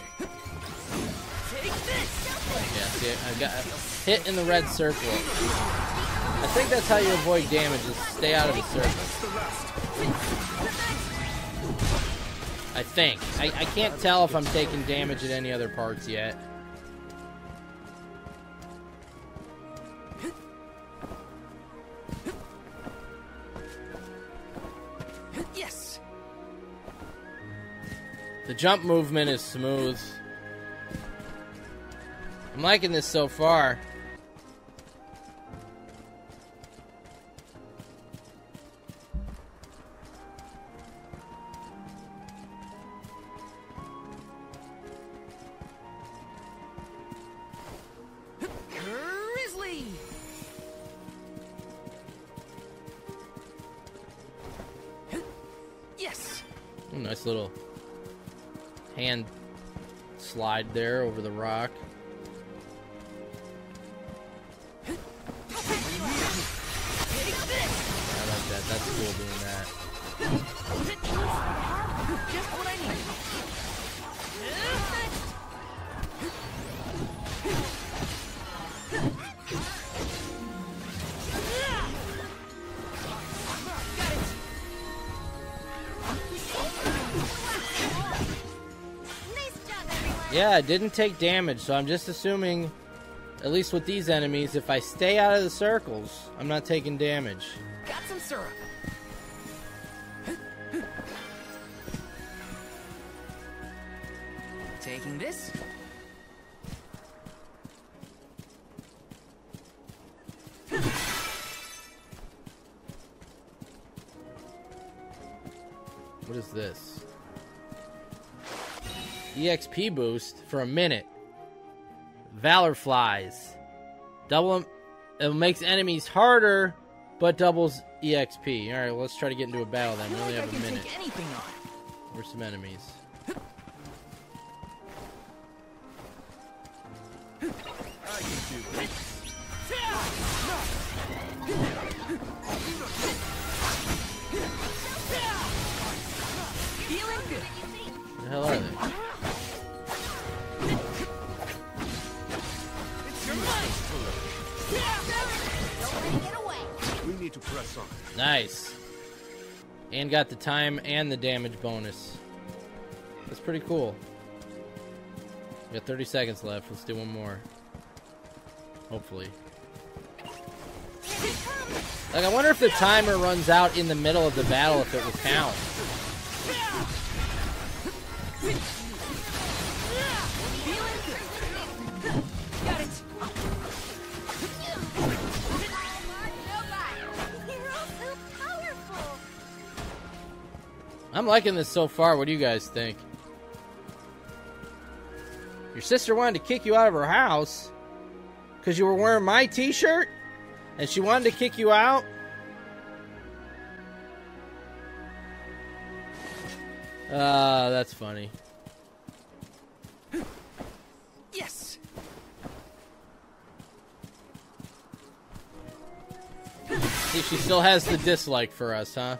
Take this. Yeah, see, I got hit in the red circle. I think that's how you avoid damage, is stay out of the circle. I think. I can't tell if I'm taking damage at any other parts yet. Yes. The jump movement is smooth. I'm liking this so far. Little hand slide there over the rock. I like that. That's cool doing that. Just what I need. Yeah, it didn't take damage, so I'm just assuming, at least with these enemies, if I stay out of the circles, I'm not taking damage. Got some syrup. Taking this. What is this? EXP boost for a minute. Valor flies. Double. It makes enemies harder, but doubles EXP. All right, well, let's try to get into a battle then. We only have a minute. Where's some enemies? need to press on. Nice. And got the time and the damage bonus. That's pretty cool. We got 30 seconds left. Let's do one more. Hopefully. Like, I wonder if the timer runs out in the middle of the battle, if it will count. I'm liking this so far. What do you guys think? Your sister wanted to kick you out of her house because you were wearing my t-shirt? And she wanted to kick you out? That's funny. Yes. See, she still has the dislike for us, huh?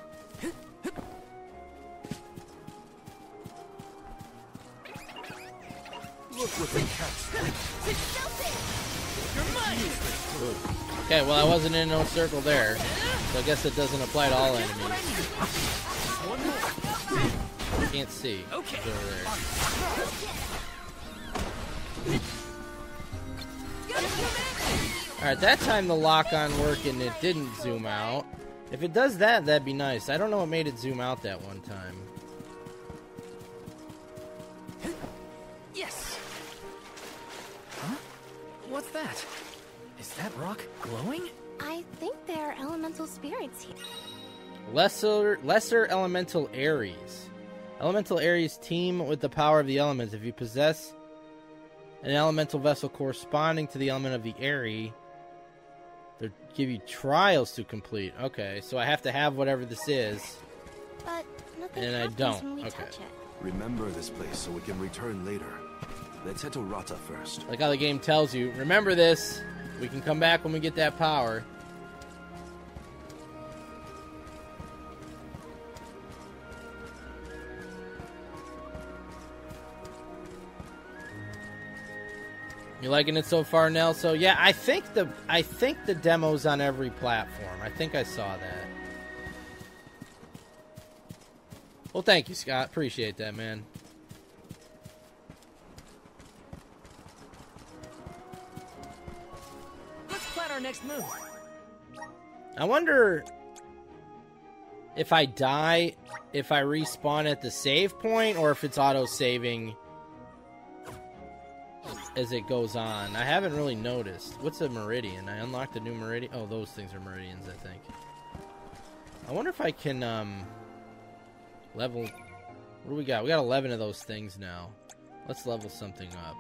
Okay, well, I wasn't in no circle there, so I guess it doesn't apply to all enemies. Can't see. Okay. Alright, that time the lock-on worked and it didn't zoom out. If it does that, that'd be nice. I don't know what made it zoom out that one time. What's that? Is that rock glowing? I think there are elemental spirits here. Lesser Elemental Ares. Elemental Ares team with the power of the elements. If you possess an elemental vessel corresponding to the element of the Ares, they give you trials to complete. Okay, so I have to have whatever this is. But nothing and I don't. When we okay. Touch it. Remember this place so we can return later. Let's head to Rata first. Like how the game tells you, remember this. We can come back when we get that power. You liking it so far, Nell? So yeah, I think the demo's on every platform. I think I saw that. Well, thank you, Scott. Appreciate that, man. Next move. I wonder if I die, if I respawn at the save point, or if it's auto-saving as it goes on. I haven't really noticed. What's a meridian? I unlocked a new meridian. Oh, those things are meridians, I think. I wonder if I can level. What do we got? We got 11 of those things now. Let's level something up.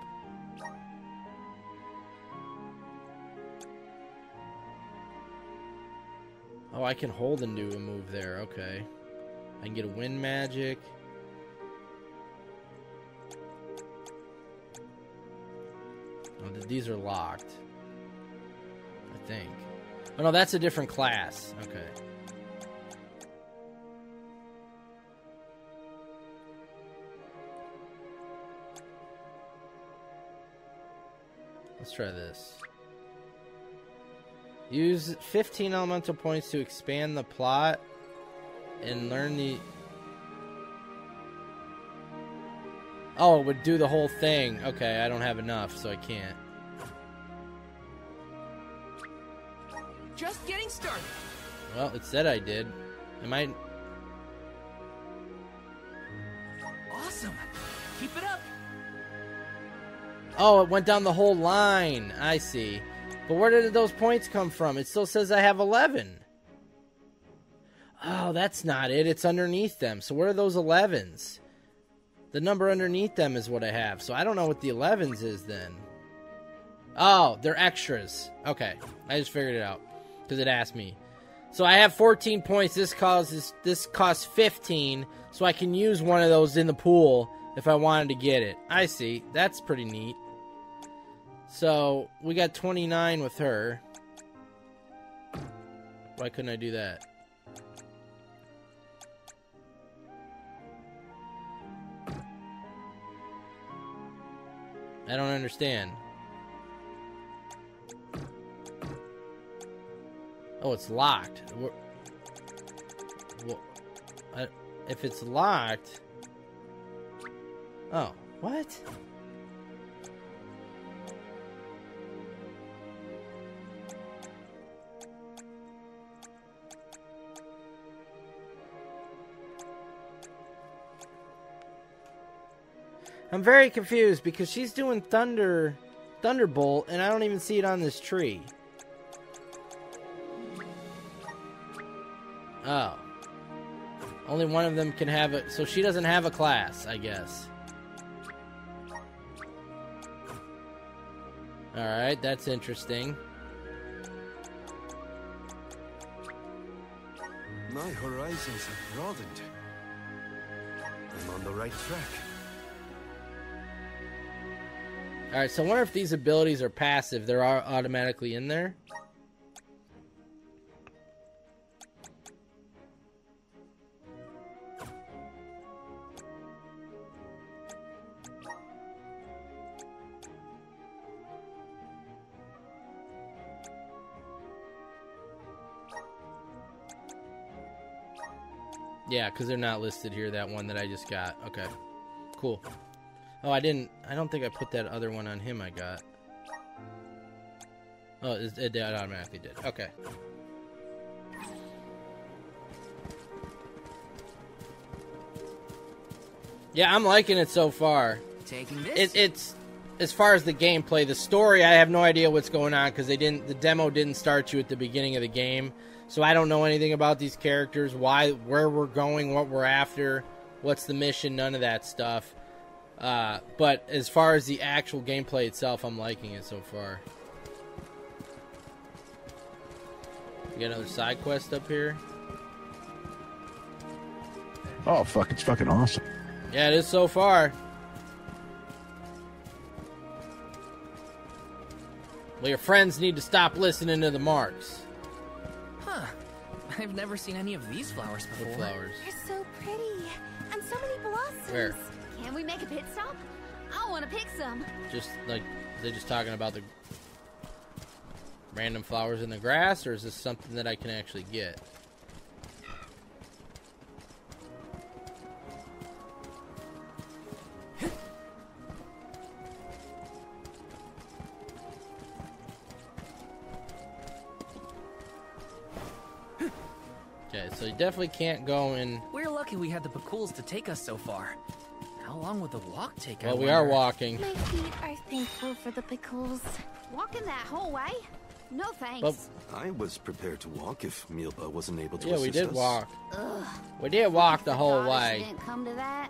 Oh, I can hold and do a move there. Okay. I can get a wind magic. Oh, these are locked. I think. Oh, no, that's a different class. Okay. Let's try this. Use 15 elemental points to expand the plot and learn the... Oh, it would do the whole thing. Okay, I don't have enough, so I can't. Just getting started. Well, it said I did. Am I... Awesome. Keep it up. Oh, it went down the whole line. I see. But where did those points come from? It still says I have 11. Oh, that's not it. It's underneath them. So where are those 11s? The number underneath them is what I have. So I don't know what the 11s is then. Oh, they're extras. Okay. I just figured it out because it asked me. So I have 14 points. This costs 15. So I can use one of those in the pool if I wanted to get it. I see. That's pretty neat. So, we got 29 with her. Why couldn't I do that? I don't understand. Oh, it's locked. Well, if it's locked... Oh, what? I'm very confused because she's doing Thunderbolt and I don't even see it on this tree. Oh. Only one of them can have it, so she doesn't have a class, I guess. Alright, that's interesting. My horizons have broadened. I'm on the right track. Alright, so I wonder if these abilities are passive. They're automatically in there. Yeah, because they're not listed here, that one that I just got. Okay, cool. Oh, I don't think I put that other one on him I got. Oh, it automatically did. Okay. Yeah, I'm liking it so far. Taking this. It's as far as the gameplay, the story, I have no idea what's going on because the demo didn't start you at the beginning of the game. So I don't know anything about these characters, where we're going, what we're after, what's the mission, none of that stuff. But as far as the actual gameplay itself, I'm liking it so far. We got another side quest up here. Oh, fuck, it's fucking awesome. Yeah, it is so far. Well, your friends need to stop listening to the marks. Huh. I've never seen any of these flowers before. What flowers? They're so pretty. And so many blossoms. Where? Can we make a pit stop? I want to pick some. Just like they're just talking about the random flowers in the grass, or is this something that I can actually get? Okay, so you definitely can't go in. We're lucky we had the Piculs to take us so far. How long would the walk take? Well, we are walking. My feet are thankful for the Piculs. Walking that whole way? No thanks. But I was prepared to walk if Milpa wasn't able to assist us. Yeah, we did walk. Ugh. We did walk the whole way. Didn't come to that.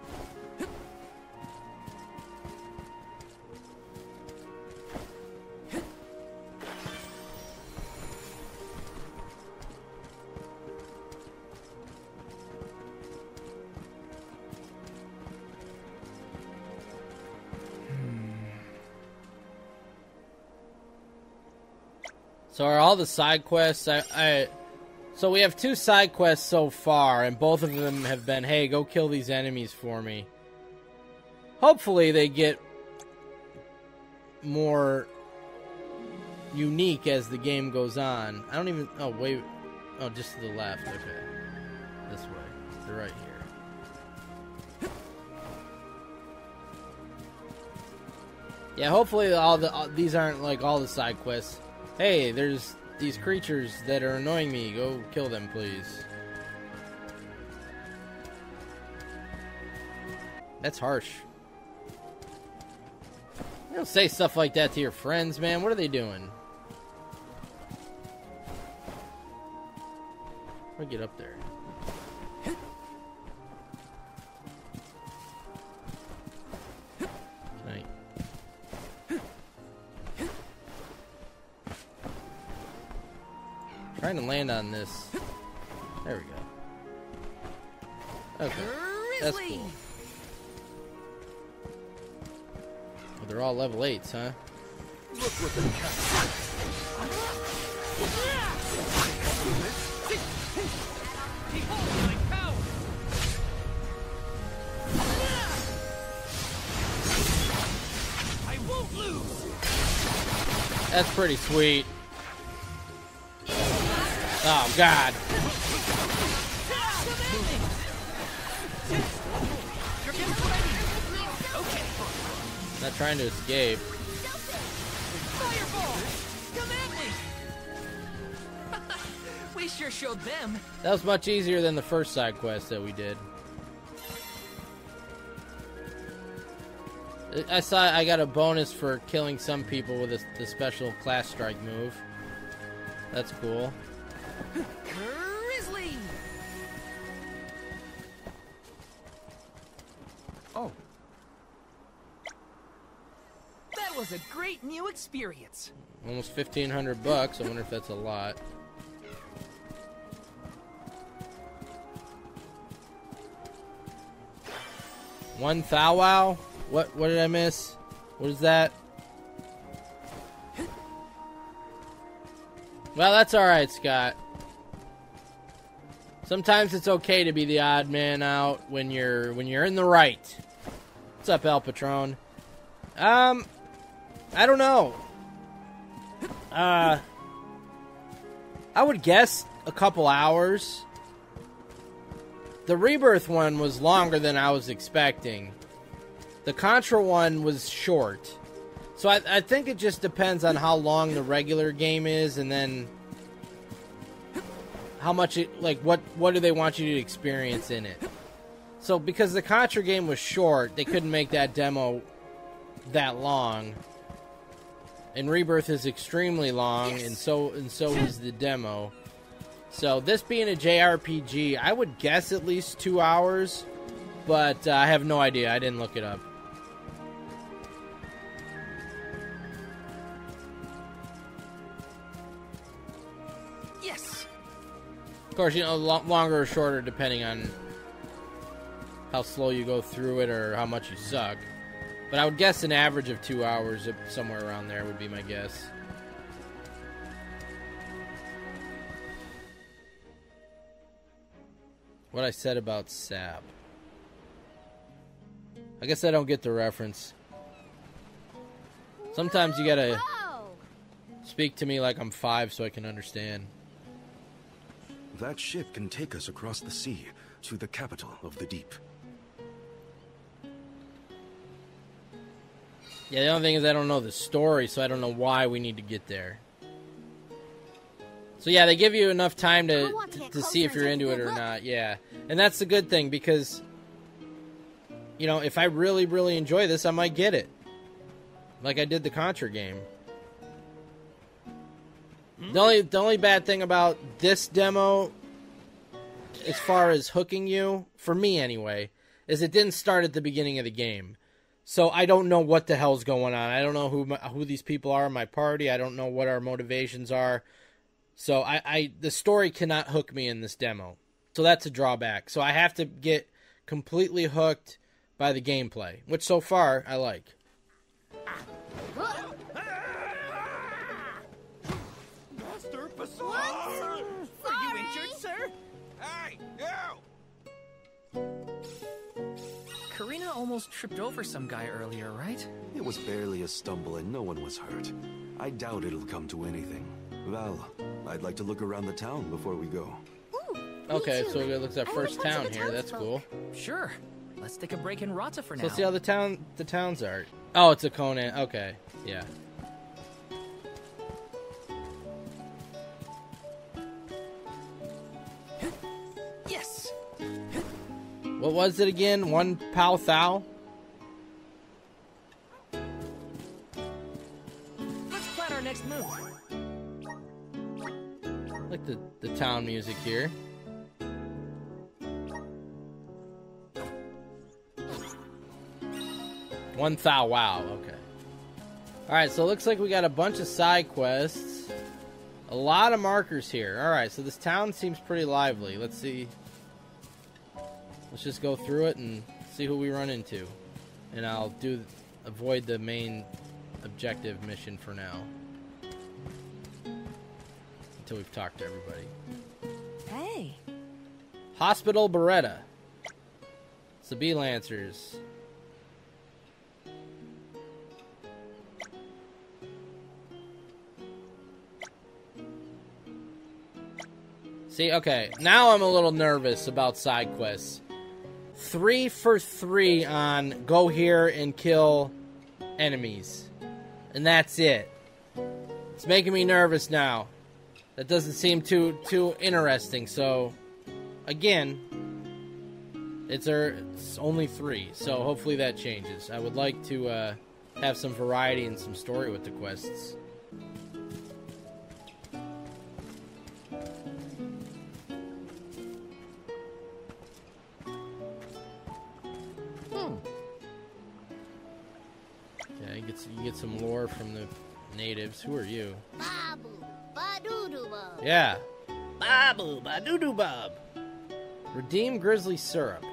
So are all the side quests, so we have 2 side quests so far, and both of them have been, hey, go kill these enemies for me. Hopefully they get more unique as the game goes on. I don't even, oh, wait, oh, just to the left, okay. This way, they're right here. Yeah, hopefully these aren't like all the side quests. Hey, there's these creatures that are annoying me. Go kill them, please. That's harsh. You don't say stuff like that to your friends, man. What are they doing? How do I get up there? Trying to land on this. There we go. Okay, that's cool. Well, they're all level 8s, huh? Look what they got. I won't lose. That's pretty sweet. Oh, God. Not trying to escape. Fireball! Come at me! We sure showed them. That was much easier than the first side quest that we did. I saw I got a bonus for killing some people with the special class strike move. That's cool. Grizzly. Oh. That was a great new experience. Almost $1,500 bucks. I wonder if that's a lot. One thou wow. What did I miss? What is that? Well, that's alright, Scott. Sometimes it's okay to be the odd man out when you're in the right. What's up, El Patron? I don't know. I would guess a couple hours. The Rebirth one was longer than I was expecting. The Contra one was short. So I think it just depends on how long the regular game is and then how much it, like, what do they want you to experience in it. So because the Contra game was short, they couldn't make that demo that long. And Rebirth is extremely long, yes. and so is the demo. So this being a JRPG, I would guess at least 2 hours, but I have no idea. I didn't look it up. Of course, you know, longer or shorter depending on how slow you go through it or how much you suck. But I would guess an average of 2 hours, somewhere around there would be my guess. What I said about sap. I guess I don't get the reference. Sometimes you gotta speak to me like I'm 5 so I can understand. That ship can take us across the sea to the capital of the deep. Yeah, the only thing is I don't know the story, so I don't know why we need to get there. So yeah, they give you enough time to see if you're into it or not, yeah. And that's the good thing, because, you know, if I really, really enjoy this, I might get it. Like I did the Contra game. The only bad thing about this demo, as far as hooking you, for me anyway, is it didn't start at the beginning of the game. So I don't know what the hell's going on. I don't know who these people are in my party. I don't know what our motivations are. So the story cannot hook me in this demo. So that's a drawback. So I have to get completely hooked by the gameplay, which so far I like. What? Are you injured, sir? Hey, you! Karina almost tripped over some guy earlier, right? It was barely a stumble and no one was hurt. I doubt it'll come to anything. Val, I'd like to look around the town before we go. Ooh, okay, so it looks at first town here. That's cool. Sure. Let's take a break in Rata for now. So let's see how the towns are. Oh, it's a Conan. Okay, yeah. What was it again? One pow thou? Let's plan our next move. I like the town music here. One thou wow, okay. Alright, so it looks like we got a bunch of side quests. A lot of markers here. Alright, so this town seems pretty lively. Let's see. Let's just go through it and see who we run into. And I'll avoid the main objective mission for now. Until we've talked to everybody. Hey. Hospital Beretta. It's the Bee Lancers. See, okay, now I'm a little nervous about side quests. 3 for 3 on go here and kill enemies. And that's it. It's making me nervous now. That doesn't seem too interesting, so again, it's only 3, so hopefully that changes. I would like to have some variety and some story with the quests. Yeah, you get some lore from the natives. Who are you? Babu, ba-doo-doo-bob. Yeah. Babu, ba-doo-doo-bob. Redeem grizzly syrup.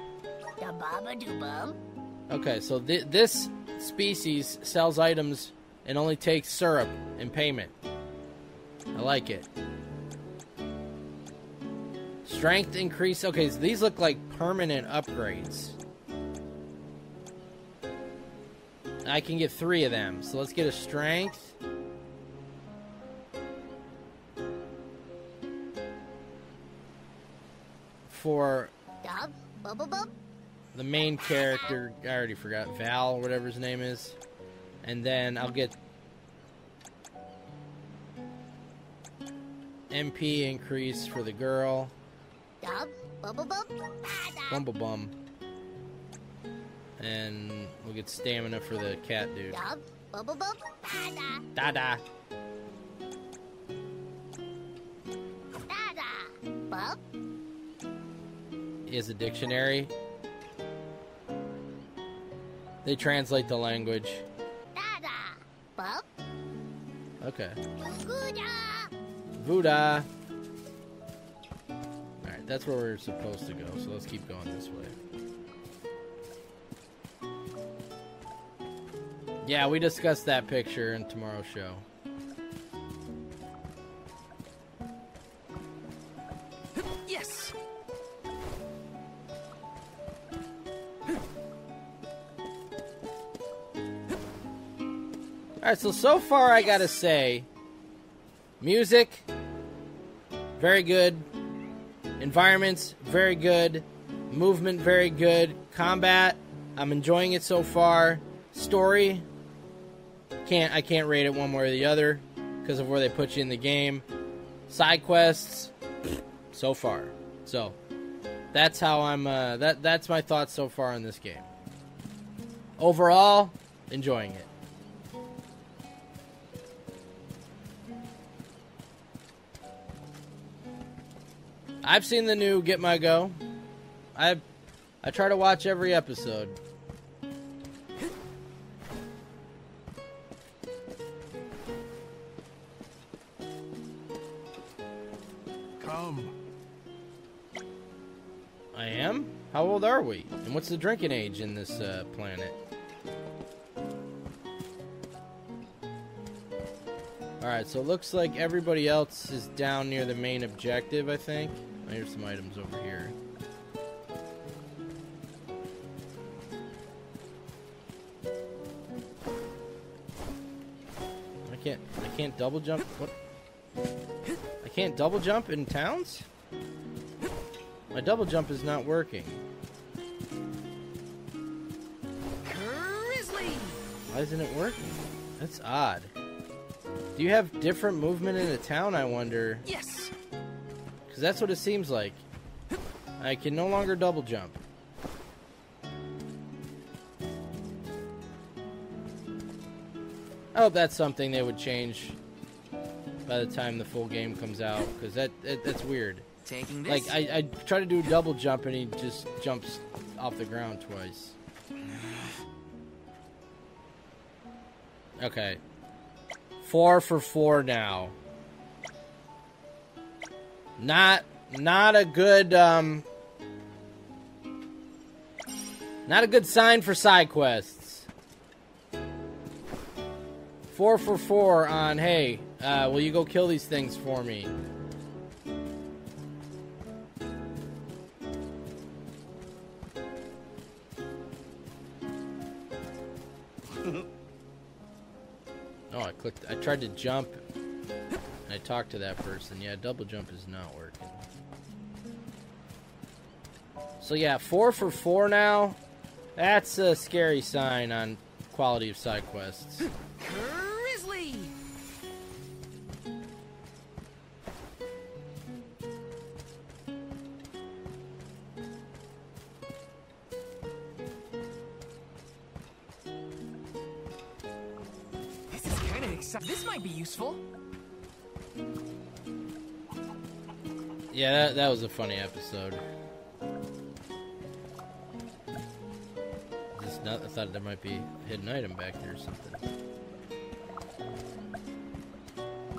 The Babadoobum. Okay, so this species sells items and only takes syrup in payment. I like it. Strength increase. Okay, so these look like permanent upgrades. I can get 3 of them, so let's get a strength. For the main character, I already forgot, Val, whatever his name is. And then I'll get MP increase for the girl. Bumblebum. And we'll get stamina for the cat dude. Dada. Dada. Is a dictionary. They translate the language. Okay. Vuda. Alright, that's where we're supposed to go, so let's keep going this way. Yeah, we discussed that picture in tomorrow's show. Alright, so far I gotta say, music, very good, environments, very good, movement, very good, combat, I'm enjoying it so far, story, I can't rate it one way or the other, because of where they put you in the game, side quests, so far, so, that's how I'm, that's my thoughts so far on this game. Overall, enjoying it. I've seen the new Get My Go. I try to watch every episode. Come. I am? How old are we? And what's the drinking age in this planet? Alright, so it looks like everybody else is down near the main objective, I think. Here's some items over here. I can't double jump. What? I can't double jump in towns? My double jump is not working. Grizzly. Why isn't it working? That's odd. Do you have different movement in a town, I wonder? Yes. Because that's what it seems like. I can no longer double jump. I hope that's something they would change by the time the full game comes out, because that's weird. Taking this? Like, I try to do a double jump and he just jumps off the ground twice. Okay. 4 for 4 now. Not a good not a good sign for side quests. 4 for 4 on hey, will you go kill these things for me? I tried to jump and I I talked to that person. Yeah, double jump is not working. So yeah, 4 for 4 now. That's a scary sign on quality of side quests. Grizzly. This is kind of exciting. This might be useful. Yeah, that was a funny episode. I thought there might be a hidden item back there or something.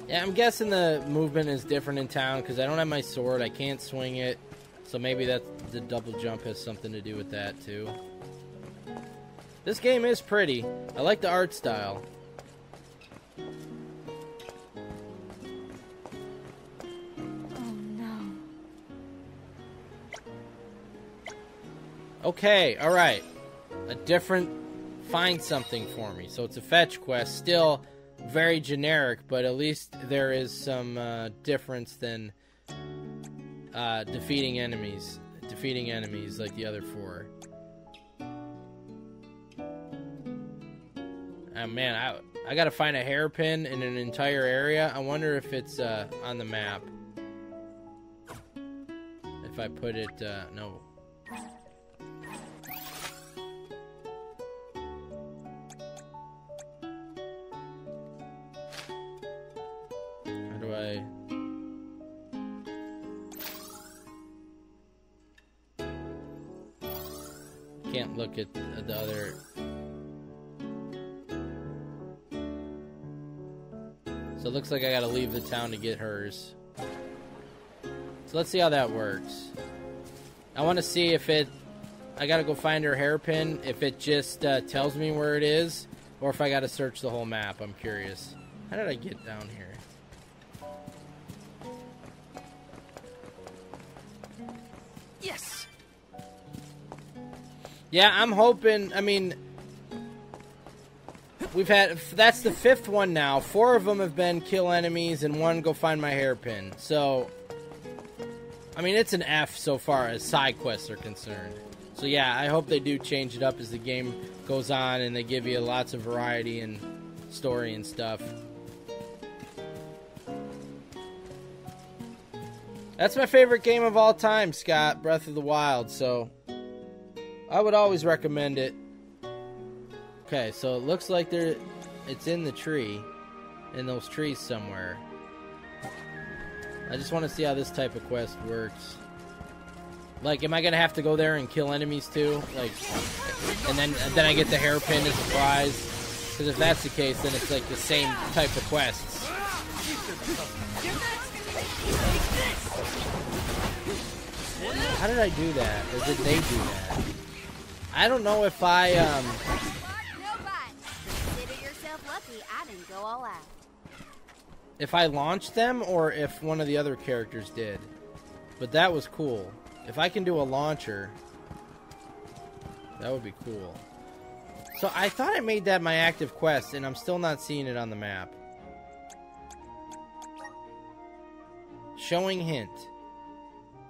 Yeah, I'm guessing the movement is different in town because I don't have my sword. I can't swing it. So maybe that the double jump has something to do with that too. This game is pretty. I like the art style. Okay, all right. A different find something for me. So it's a fetch quest, still very generic, but at least there is some difference than defeating enemies like the other four. Oh man, I gotta find a hairpin in an entire area. I wonder if it's on the map. If I put it no. Can't look at the other. So it looks like I gotta leave the town to get hers. So let's see how that works. I want to see if it. I gotta go find her hairpin. If it just tells me where it is, or if I gotta search the whole map. I'm curious. How did I get down here? Yes. Yeah, I'm hoping. I mean, we've had that's the 5th one now. 4 of them have been kill enemies, and 1 go find my hairpin. So, I mean, it's an F so far as side quests are concerned. So yeah, I hope they do change it up as the game goes on, and they give you lots of variety and story and stuff. That's my favorite game of all time, Scott, Breath of the Wild, so I would always recommend it. Okay, so it looks like it's in the tree, in those trees somewhere. I just want to see how this type of quest works. Like, am I going to have to go there and kill enemies too? Like, and then I get the hairpin as a prize? Because if that's the case, then it's like the same type of quests. How did I do that? Or did they do that? I don't know if I, if I launched them or if one of the other characters did. But that was cool. If I can do a launcher, that would be cool. So I thought I made that my active quest, and I'm still not seeing it on the map. Showing hint.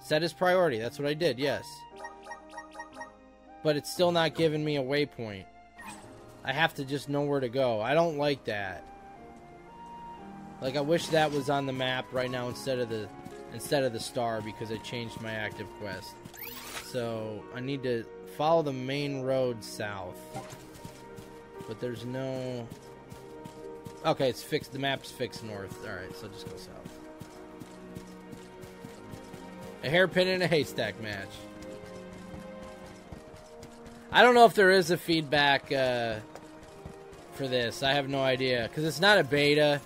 Set as priority. That's what I did, yes. But it's still not giving me a waypoint. I have to just know where to go. I don't like that. Like, I wish that was on the map right now instead of the star, because I changed my active quest. So I need to follow the main road south. But there's no. Okay, it's fixed. The map's fixed north. Alright, so just go south. A hairpin and a haystack match. I don't know if there is a feedback for this. I have no idea. Because it's not a beta.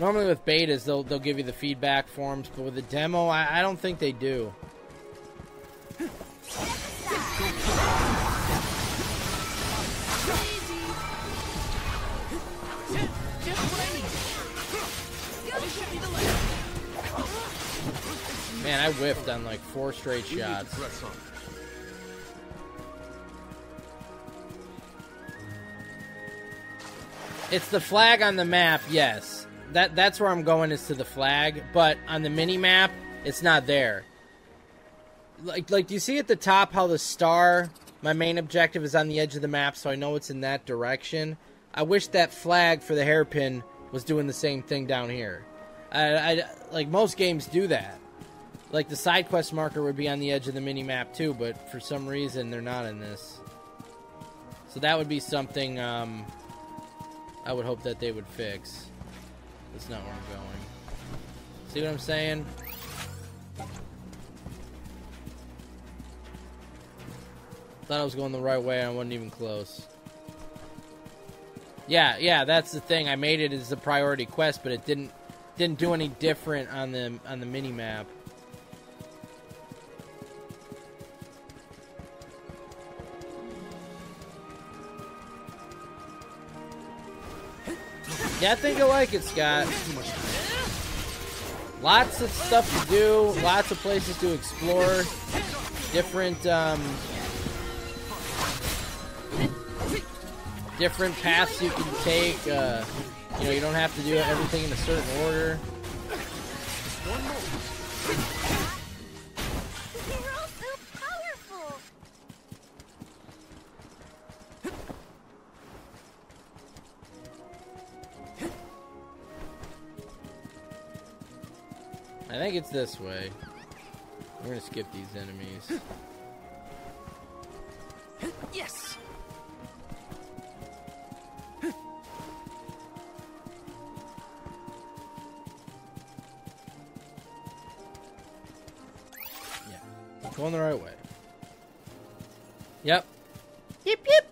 Normally with betas, they'll give you the feedback forms. But with the demo, I don't think they do. Man, I whiffed on like 4 straight shots. It's the flag on the map, yes. that's where I'm going, is to the flag, but on the mini map it's not there. Like do you see at the top how the star, my main objective, is on the edge of the map, so I know it's in that direction? I wish that flag for the hairpin was doing the same thing down here. I like, most games do that. Like, the side quest marker would be on the edge of the mini-map, too, but for some reason, they're not in this. So that would be something, I would hope that they would fix. That's not where I'm going. See what I'm saying? Thought I was going the right way, and I wasn't even close. Yeah, that's the thing. I made it as a priority quest, but it didn't do any different on the mini-map. Yeah, I think I like it, Scott. Lots of stuff to do, lots of places to explore, different paths you can take. You know, you don't have to do everything in a certain order. You're all so powerful. I think it's this way. We're gonna skip these enemies. Yes. Yeah, going the right way. Yep. Yip yip.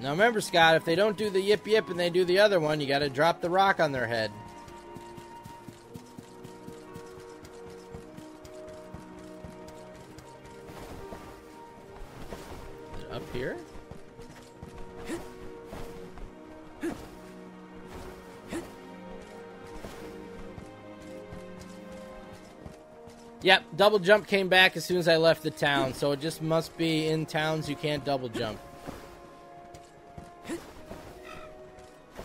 Now remember, Scott, if they don't do the yip yip and they do the other one, you gotta drop the rock on their head. Here? Yep, double jump came back as soon as I left the town, so it just must be in towns you can't double jump.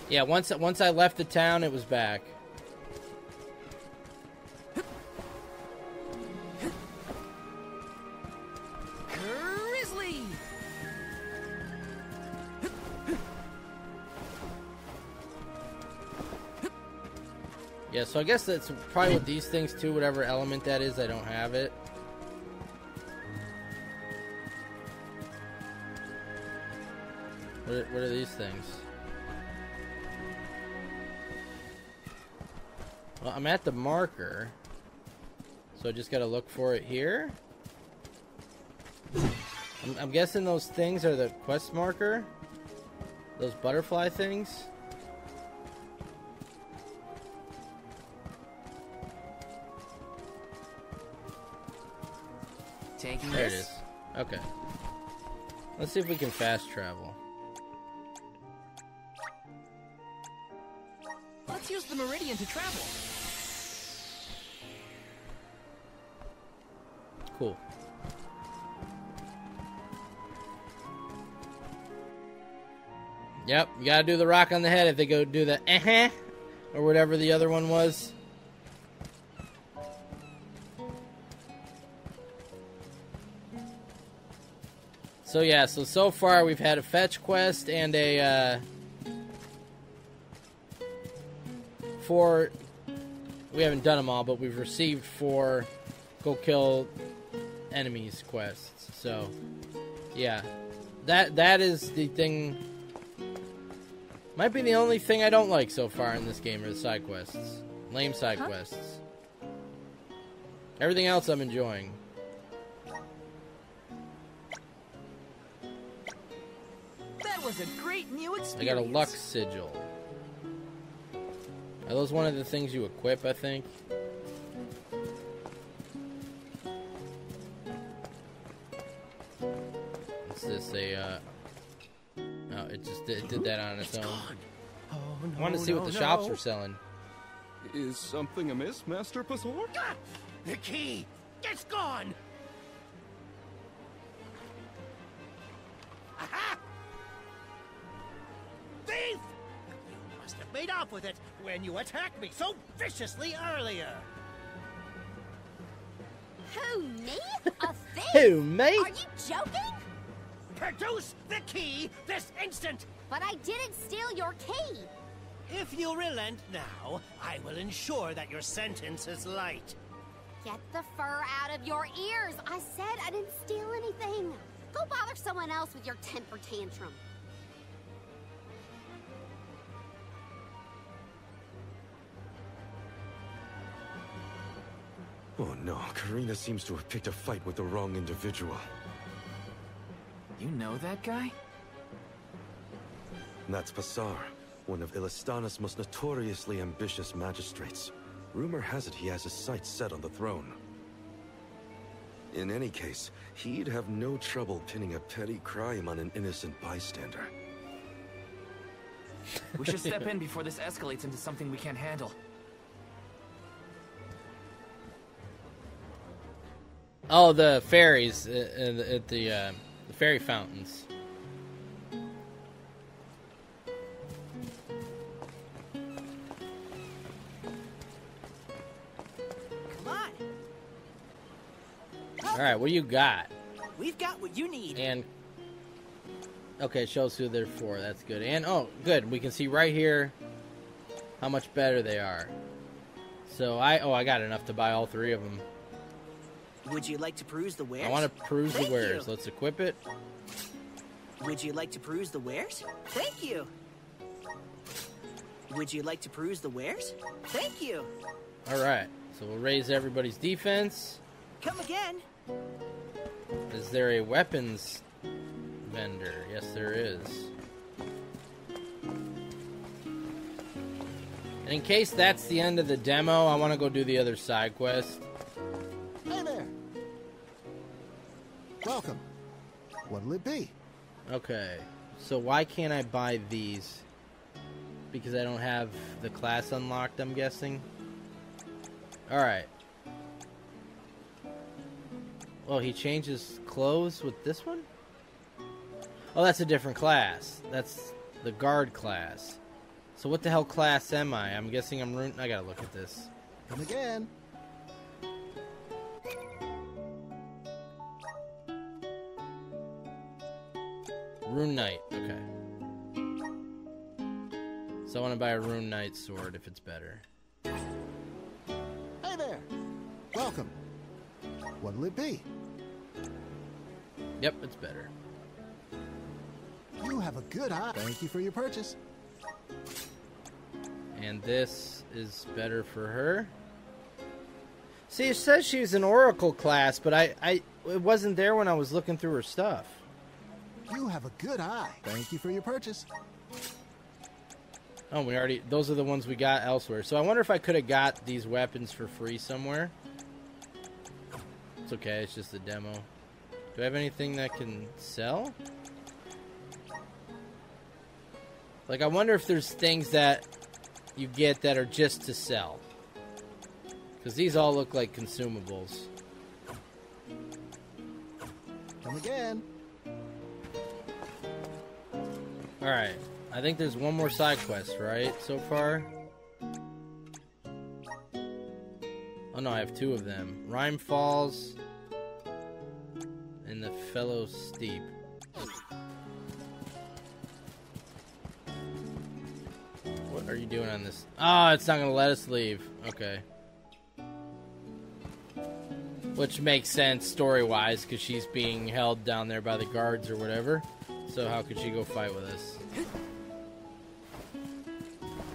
Yeah, once I left the town, it was back. Yeah, so I guess that's probably with these things too, whatever element that is, I don't have it. What are these things? Well, I'm at the marker, so I just gotta look for it here. I'm guessing those things are the quest marker? Those butterfly things? There it is. Okay. Let's see if we can fast travel. Let's use the meridian to travel. Cool. Yep, you gotta do the rock on the head if they go do the uh-huh, or whatever the other one was. So yeah, so far we've had a fetch quest and a, we haven't done them all, but we've received 4 go kill enemies quests, so, yeah. That is the thing, might be the only thing I don't like so far in this game, are the side quests. Lame side quests. Everything else I'm enjoying. Was a great new experience. I got a luck sigil. Are those one of the things you equip, I think? What's this, no, it did that on its own. Oh, no, I want to see what the shops are selling. Is something amiss, Master Passar? Ah, the key! It's gone! Made off with when you attacked me so viciously earlier. Who, me? A thief? Who, me? Are you joking? Produce the key this instant. But I didn't steal your key. If you relent now, I will ensure that your sentence is light. Get the fur out of your ears. I said I didn't steal anything. Go bother someone else with your temper tantrum. Oh no, Karina seems to have picked a fight with the wrong individual. You know that guy? That's Passar, one of Ilistana's most notoriously ambitious magistrates. Rumor has it he has his sights set on the throne. In any case, he'd have no trouble pinning a petty crime on an innocent bystander. We should step in before this escalates into something we can't handle. Oh, the fairies at the fairy fountains. All right, what do you got? We've got what you need. And okay, shows who they're for. That's good. And oh, good. We can see right here how much better they are. So I got enough to buy all three of them. Would you like to peruse the wares? I want to peruse the wares. Let's equip it. Would you like to peruse the wares? Thank you. Would you like to peruse the wares? Thank you. All right. So we'll raise everybody's defense. Come again. Is there a weapons vendor? Yes, there is. And in case that's the end of the demo, I want to go do the other side quest. Hey there. Welcome. What'll it be? Okay. So why can't I buy these? Because I don't have the class unlocked, I'm guessing. Alright. Oh, he changes clothes with this one? Oh, that's a different class. That's the guard class. So what the hell class am I? I'm guessing I'm Rune... I gotta look at this. Come again. Rune Knight. Okay. So I want to buy a Rune Knight sword if it's better. Hey there. Welcome. What'll it be? Yep, it's better. You have a good eye. Thank you for your purchase. And this is better for her. See, it says she's an Oracle class, but it wasn't there when I was looking through her stuff. You have a good eye. Thank you for your purchase. Oh, we already... Those are the ones we got elsewhere. So I wonder if I could have got these weapons for free somewhere. It's okay, it's just a demo. Do I have anything that can sell? Like, I wonder if there's things that you get that are just to sell. Because these all look like consumables. Come again. Alright, I think there's one more side quest, right, so far? Oh no, I have two of them. Rime Falls and the Fallow Steppe. What are you doing on this? Ah, oh, it's not gonna let us leave. Okay. Which makes sense story-wise, because she's being held down there by the guards or whatever. So how could she go fight with us?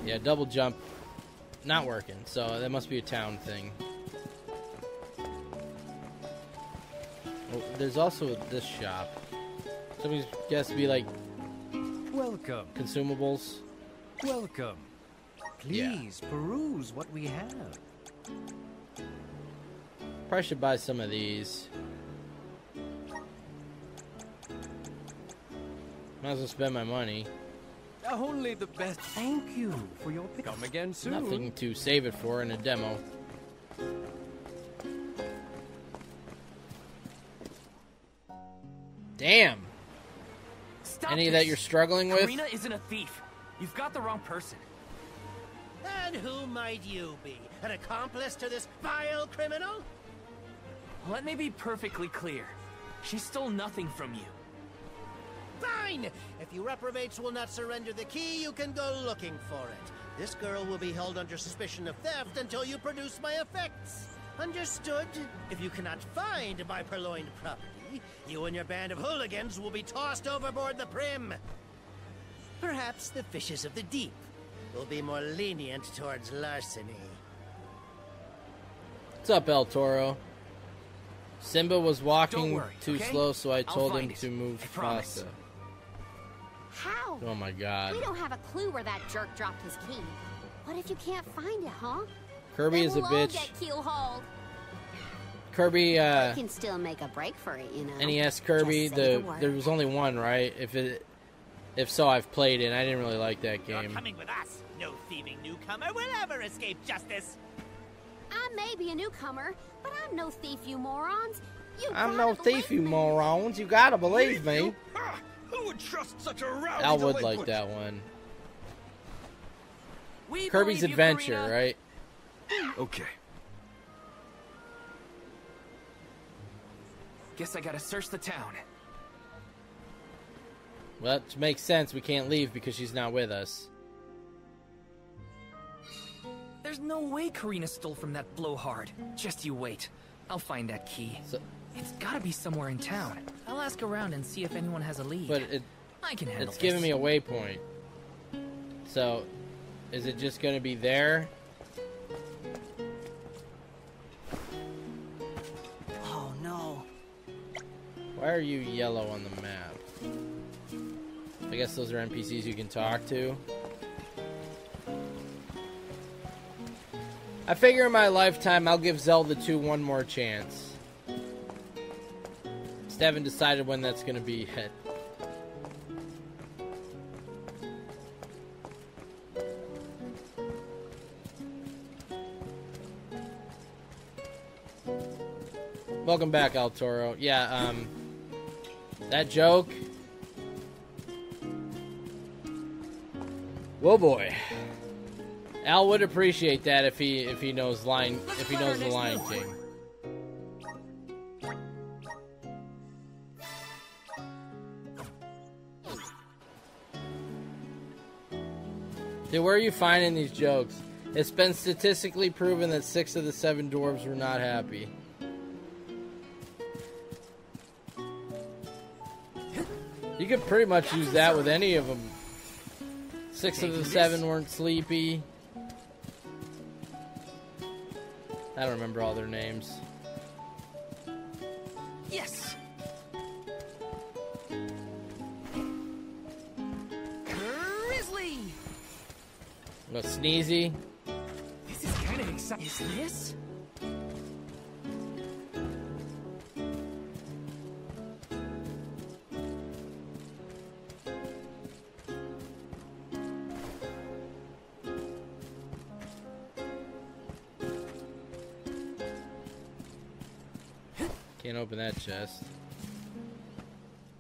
Yeah, double jump. Not working, so that must be a town thing. There's also this shop. Somebody's guess be like, welcome. Consumables. Welcome. Please peruse what we have. Probably should buy some of these. Might as well spend my money. Only the best. Thank you for your pick. Come again soon. Nothing to save it for in a demo. Damn. Stop. Any that you're struggling with? Karina isn't a thief. You've got the wrong person. And who might you be? An accomplice to this vile criminal? Let me be perfectly clear. She stole nothing from you. Fine! If you reprobates will not surrender the key, you can go looking for it. This girl will be held under suspicion of theft until you produce my effects. Understood? If you cannot find my purloined property, you and your band of hooligans will be tossed overboard the prim. Perhaps the fishes of the deep will be more lenient towards larceny. What's up, El Toro? Simba was walking too slow, so I told him to move faster. How? Oh my god. We don't have a clue where that jerk dropped his key. What if you can't find it, huh? Kirby is a bitch. Kirby, you can still make a break for it, you know. NES Kirby, there was only one, right? If so, I've played it and I didn't really like that game. You're coming with us. No thieving newcomer will ever escape justice. I may be a newcomer, but I'm no thief, you morons. You gotta believe me. Who would trust such a rowdy I would like that one. Kirby's Adventure, right? Okay. Guess I gotta search the town. Well, that makes sense. We can't leave because she's not with us. There's no way Karina stole from that blowhard. Just you wait. I'll find that key. It's gotta be somewhere in town. I'll ask around and see if anyone has a lead. But it's giving me a waypoint. So, is it just gonna be there? Oh no. Why are you yellow on the map? I guess those are NPCs you can talk to. I figure in my lifetime I'll give Zelda 2 one more chance. Just haven't decided when that's gonna be yet. Welcome back, El Toro. Yeah, that joke. Whoa, boy. Al would appreciate that if he knows the Lion King. Dude, where are you finding these jokes? It's been statistically proven that 6 of the 7 dwarves were not happy. You could pretty much use that with any of them. 6 of the 7 weren't sleepy. I don't remember all their names. Yes. Grizzly. What, Sneezy? This is kind of exciting. Is this? Open that chest.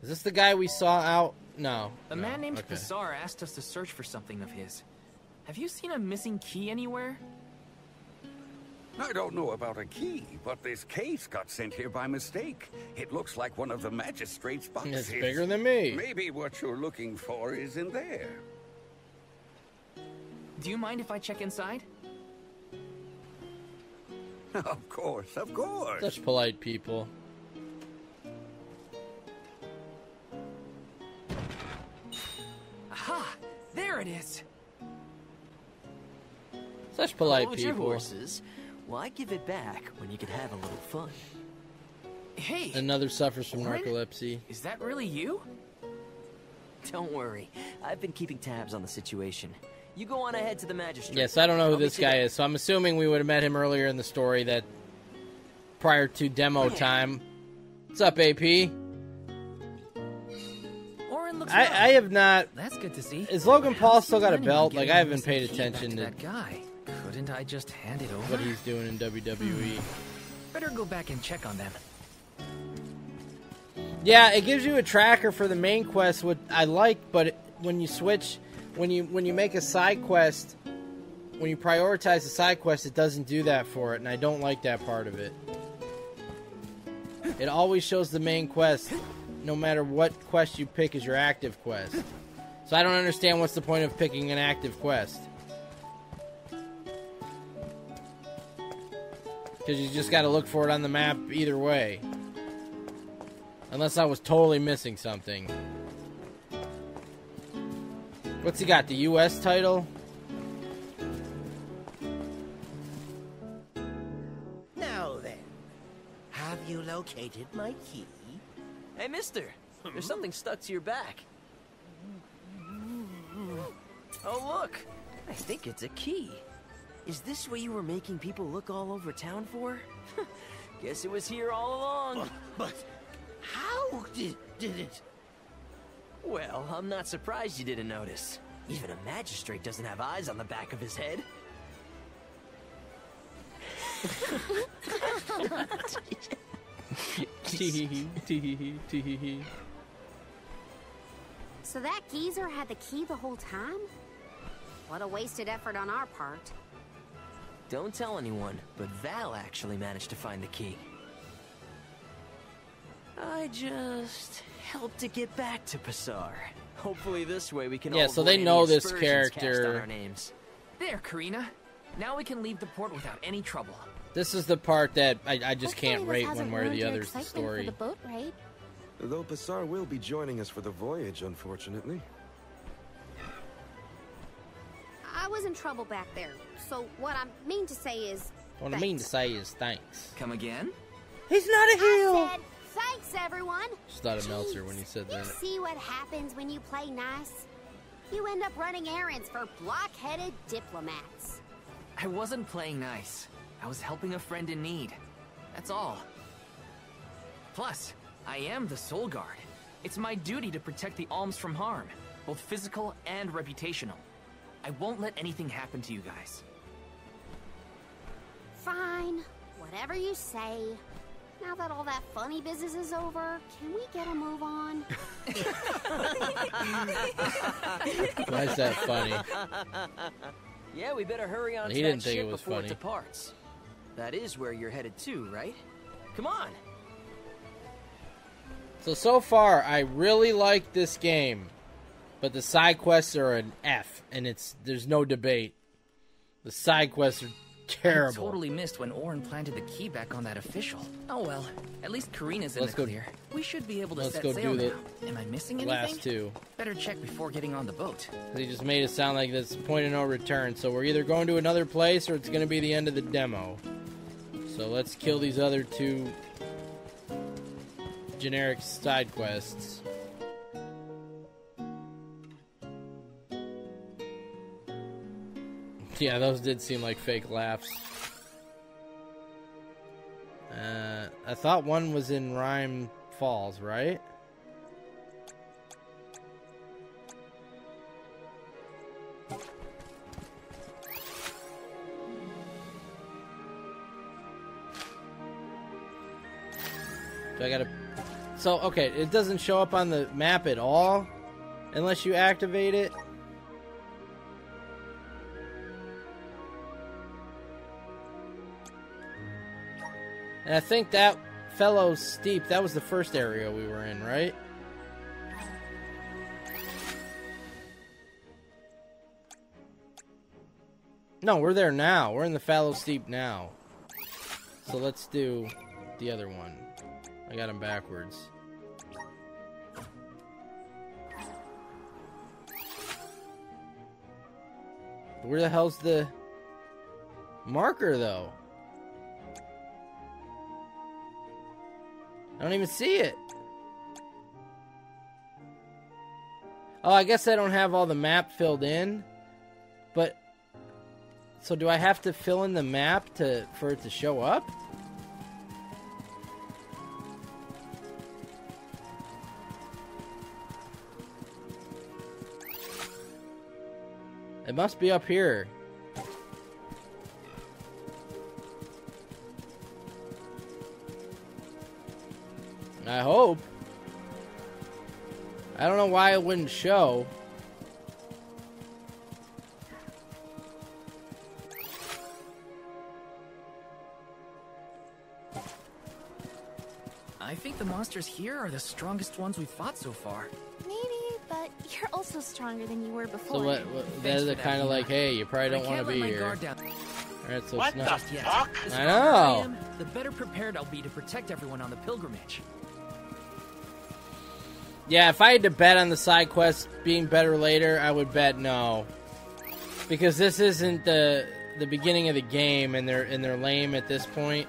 Is this the guy we saw out? No. A man named Passar asked us to search for something of his. Have you seen a missing key anywhere? I don't know about a key, but this case got sent here by mistake. It looks like one of the magistrate's boxes. It's bigger than me. Maybe what you're looking for is in there. Do you mind if I check inside? Of course, of course. Such polite people. There it is. Such polite people. Your horses. Why give it back when you could have a little fun? Hey, another suffers from narcolepsy. Is that really you? Don't worry, I've been keeping tabs on the situation. You go on ahead to the magistrate. Yes, I don't know who this guy is, so I'm assuming we would have met him earlier in the story that prior to demo time. What's up, AP? Oren looks I have not. That's good to see. Is Logan Paul still got a belt? Like, I haven't paid attention to that guy. Couldn't I just hand it over? What he's doing in WWE. Better go back and check on them. Yeah, it gives you a tracker for the main quest, which I like, but when you make a side quest, when you prioritize the side quest, it doesn't do that for it, and I don't like that part of it. It always shows the main quest, no matter what quest you pick as your active quest. So I don't understand what's the point of picking an active quest. Because you just gotta look for it on the map either way. Unless I was totally missing something. What's he got, the US title? Now then, have you located my key? Hey, mister, there's something stuck to your back. Oh, look, I think it's a key. Is this what you were making people look all over town for? Guess it was here all along. But how did it? Well, I'm not surprised you didn't notice. Even a magistrate doesn't have eyes on the back of his head. So that geezer had the key the whole time? What a wasted effort on our part. Don't tell anyone, but Val actually managed to find the key. I just helped to get back to Passar. Hopefully this way we can all so they know this character. Our names. There, Karina. Now we can leave the port without any trouble. This is the part that I just can't rate one way or the other. It's the story. The boat raid. Though Passar will be joining us for the voyage, unfortunately. I was in trouble back there, so what I mean to say is thanks. Come again? He's not a heel! I said, thanks, everyone! Just thought of Meltzer when he said that. You see what happens when you play nice? You end up running errands for blockheaded diplomats. I wasn't playing nice. I was helping a friend in need. That's all. Plus, I am the Soul Guard. It's my duty to protect the alms from harm, both physical and reputational. I won't let anything happen to you guys. Fine. Whatever you say. Now that all that funny business is over, can we get a move on? Why is that funny? Yeah, we better hurry on to that ship before it departs. That is where you're headed to, right? Come on! So far, I really like this game. But the side quests are an F, and there's no debate. The side quests are terrible. I totally missed when Oren planted the key back on that official. Oh well, at least Karina's in the clear. We should be able to set sail now. Am I missing anything? Last two. Better check before getting on the boat. They just made it sound like this point of no return. So we're either going to another place or it's going to be the end of the demo. So let's kill these other two generic side quests. Yeah, those did seem like fake laughs. I thought one was in Rime Falls, right? Do I gotta... So, okay, it doesn't show up on the map at all unless you activate it. And I think that Fallow Steppe, that was the first area we were in, right? No, we're there now. We're in the Fallow Steppe now. So let's do the other one. I got him backwards. Where the hell's the marker, though? I don't even see it. Oh, I guess I don't have all the map filled in. But so do I have to fill in the map for it to show up? It must be up here. I hope. I don't know why it wouldn't show. I think the monsters here are the strongest ones we've fought so far. Maybe, but you're also stronger than you were before. So what they're kind of like, hey, you probably don't want to be here. Alright, so what the fuck? I know! The better prepared I'll be to protect everyone on the pilgrimage. Yeah, if I had to bet on the side quest being better later, I would bet no. Because this isn't the beginning of the game, and they're lame at this point.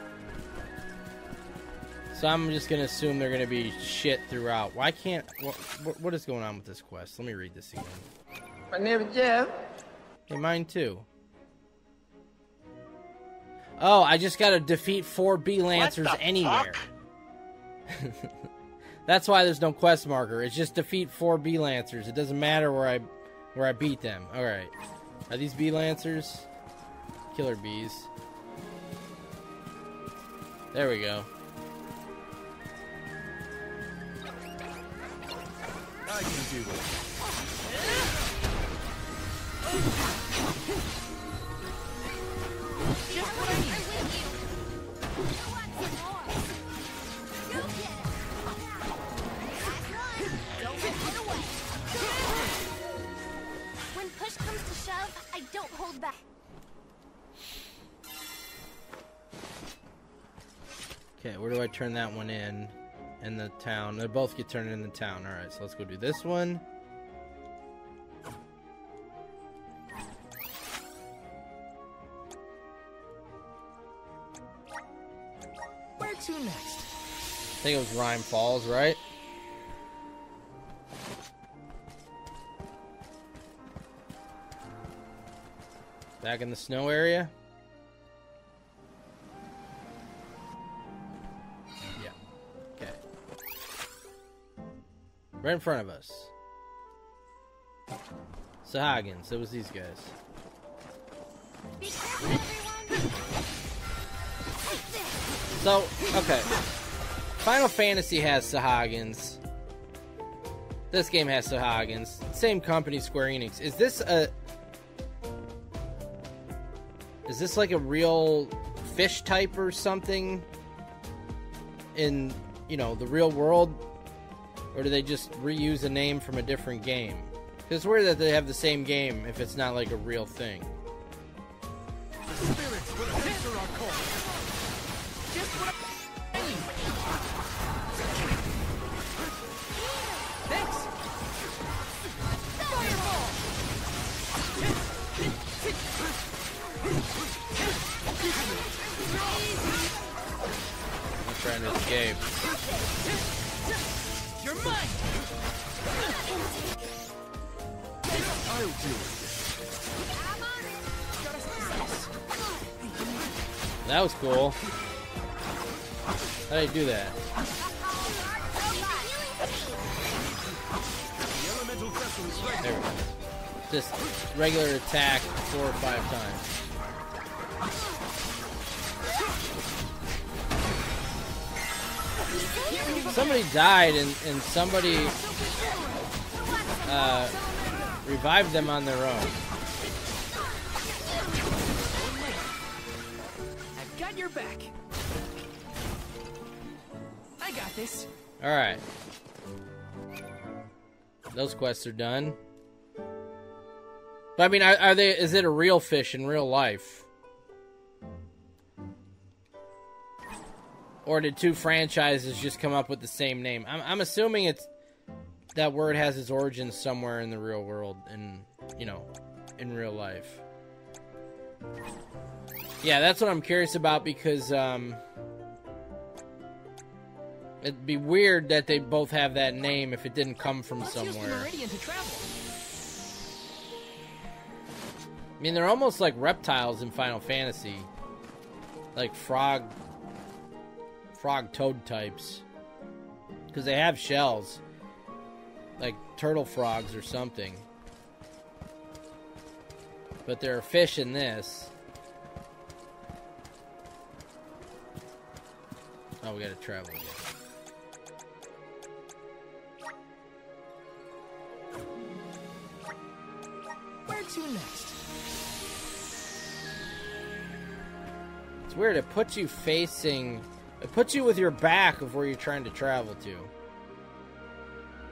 So I'm just gonna assume they're gonna be shit throughout. Why can't? What is going on with this quest? Let me read this again. My name is Jeff. Hey, mine too. Oh, I just gotta defeat 4 B Lancers anywhere. That's why there's no quest marker. It's just defeat 4 B Lancers. It doesn't matter where I beat them. All right. Are these bee lancers? Killer bees. There we go. I can do this. Shove, I don't hold back. Okay, where do I turn that one in? In the town. They both get turned in the town. Alright, so let's go do this one. Where to next? I think it was Rime Falls, right? Back in the snow area? Yeah. Okay. Right in front of us. Sahagins. It was these guys. Be careful, everyone. So, okay. Final Fantasy has Sahagins. This game has Sahagins. Same company, Square Enix. Is this a... Is this like a real fish type or something in, you know, the real world? Or do they just reuse a name from a different game? Because it's weird that they have the same game if it's not like a real thing. The spirits will answer our call. Just what I mean. Thanks. Fireball. I'm trying to escape. You're mine. I'll do it. That was cool. How did I do that? There we go. Just regular attack 4 or 5 times. Somebody died and somebody revived them on their own. I've got your back. I got this. All right. Those quests are done. But I mean, are they? Is it a real fish in real life? Or did 2 franchises just come up with the same name? I'm assuming it's that word has its origin somewhere in the real world and, you know, in real life. Yeah, that's what I'm curious about because it'd be weird that they both have that name if it didn't come from somewhere. I mean, they're almost like reptiles in Final Fantasy. Like frog toad types, because they have shells like turtle frogs or something, but there are fish in this. Oh, we gotta travel again. Where to next? It's weird, it puts you facing It puts you with your back of where you're trying to travel to.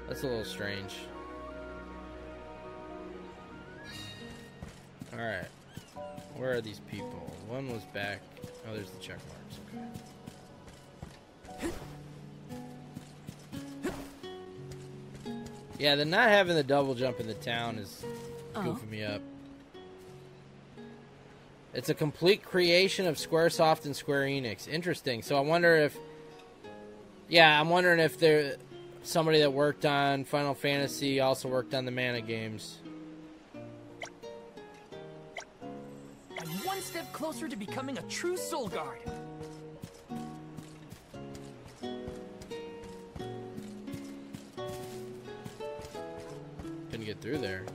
That's a little strange. Alright. Where are these people? One was back. Oh, there's the check marks. Okay. Yeah, the not having the double jump in the town is goofing me up. It's a complete creation of Squaresoft and Square Enix. Interesting. So I wonder if... Yeah, I'm wondering if there somebody that worked on Final Fantasy also worked on the Mana games. I'm one step closer to becoming a true Soul Guard. Get through there.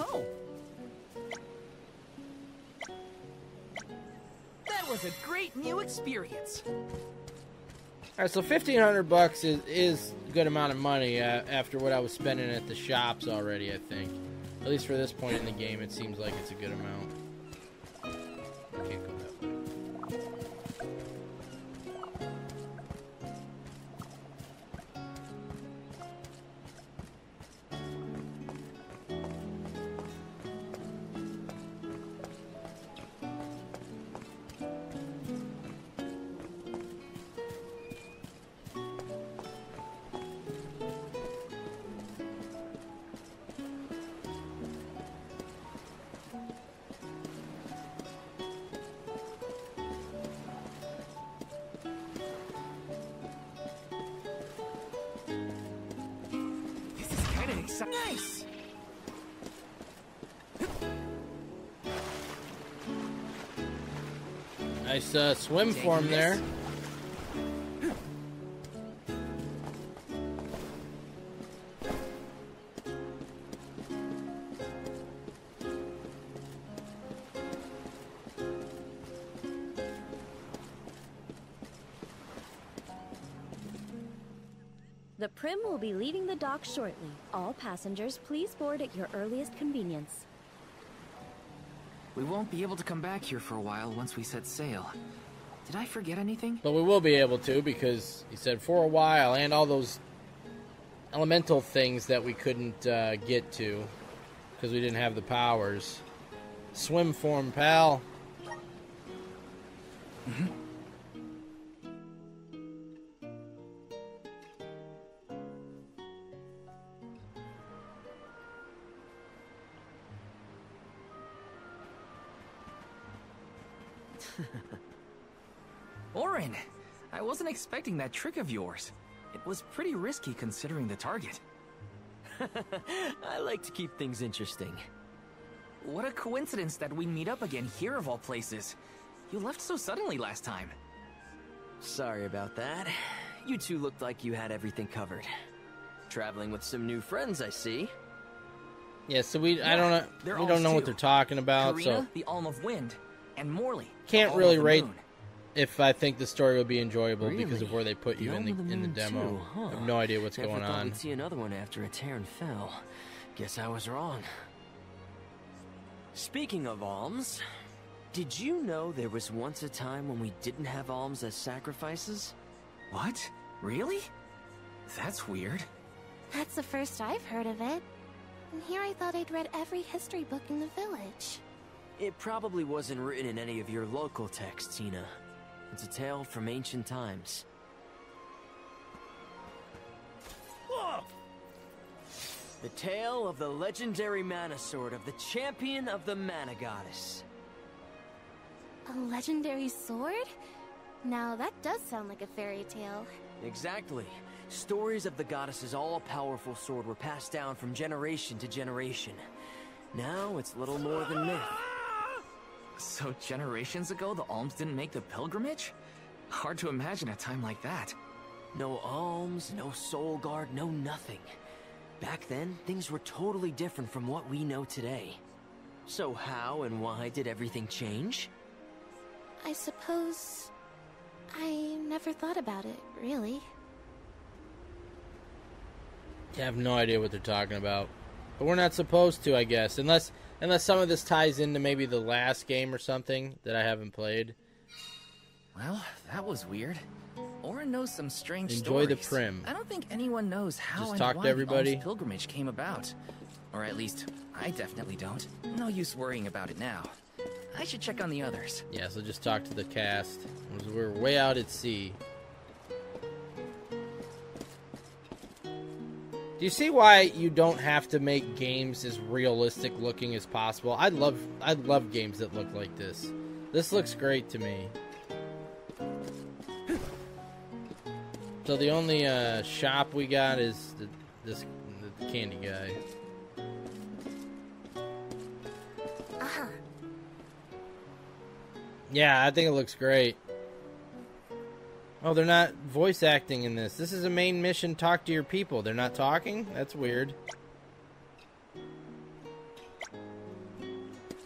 Oh, that was a great new experience. All right, so $1,500 is a good amount of money after what I was spending at the shops already. I think, at least for this point in the game, it seems like it's a good amount. I can't go that way. Nice. Nice swim form there. The Prim will be leaving the dock shortly. All passengers, please board at your earliest convenience. We won't be able to come back here for a while once we set sail. Did I forget anything? But we will be able to, because he said for a while, and all those elemental things that we couldn't get to because we didn't have the powers. Swim form, pal. Mm-hmm. Oren, I wasn't expecting that trick of yours. It was pretty risky considering the target. I like to keep things interesting. What a coincidence that we meet up again here of all places. You left so suddenly last time. Sorry about that. You two looked like you had everything covered. Traveling with some new friends, I see. Yeah, so we don't know what they're talking about. Karina, so the Alm of Wind, and Morley. Can't really rate if I think the story would be enjoyable because of where they put you in the demo. Too, huh? I have no idea what's going on. We'd see another one after Etern fell. Guess I was wrong. Speaking of alms, did you know there was once a time when we didn't have alms as sacrifices? What? Really? That's weird. That's the first I've heard of it. And here I thought I'd read every history book in the village. It probably wasn't written in any of your local texts, Hina. It's a tale from ancient times. Whoa! The tale of the legendary Mana Sword of the Champion of the Mana Goddess. A legendary sword? Now that does sound like a fairy tale. Exactly. Stories of the goddess's all-powerful sword were passed down from generation to generation. Now it's little more than myth. So generations ago, the alms didn't make the pilgrimage? Hard to imagine a time like that. No alms, no Soul Guard, no nothing. Back then, things were totally different from what we know today. So how and why did everything change? I suppose... I never thought about it, really. I have no idea what they're talking about. But we're not supposed to, I guess. Unless some of this ties into maybe the last game or something that I haven't played. Well, that was weird. Oren knows some strange stories. Enjoy the prim. I don't think anyone knows how and why the pilgrimage came about. Or at least, I definitely don't. No use worrying about it now. I should check on the others. Yeah, so just talk to the cast. We're way out at sea. Do you see why you don't have to make games as realistic looking as possible? I'd love games that look like this. This looks great to me. So the only shop we got is the candy guy. Yeah, I think it looks great. Oh, they're not voice acting in this. This is a main mission, talk to your people. They're not talking? That's weird.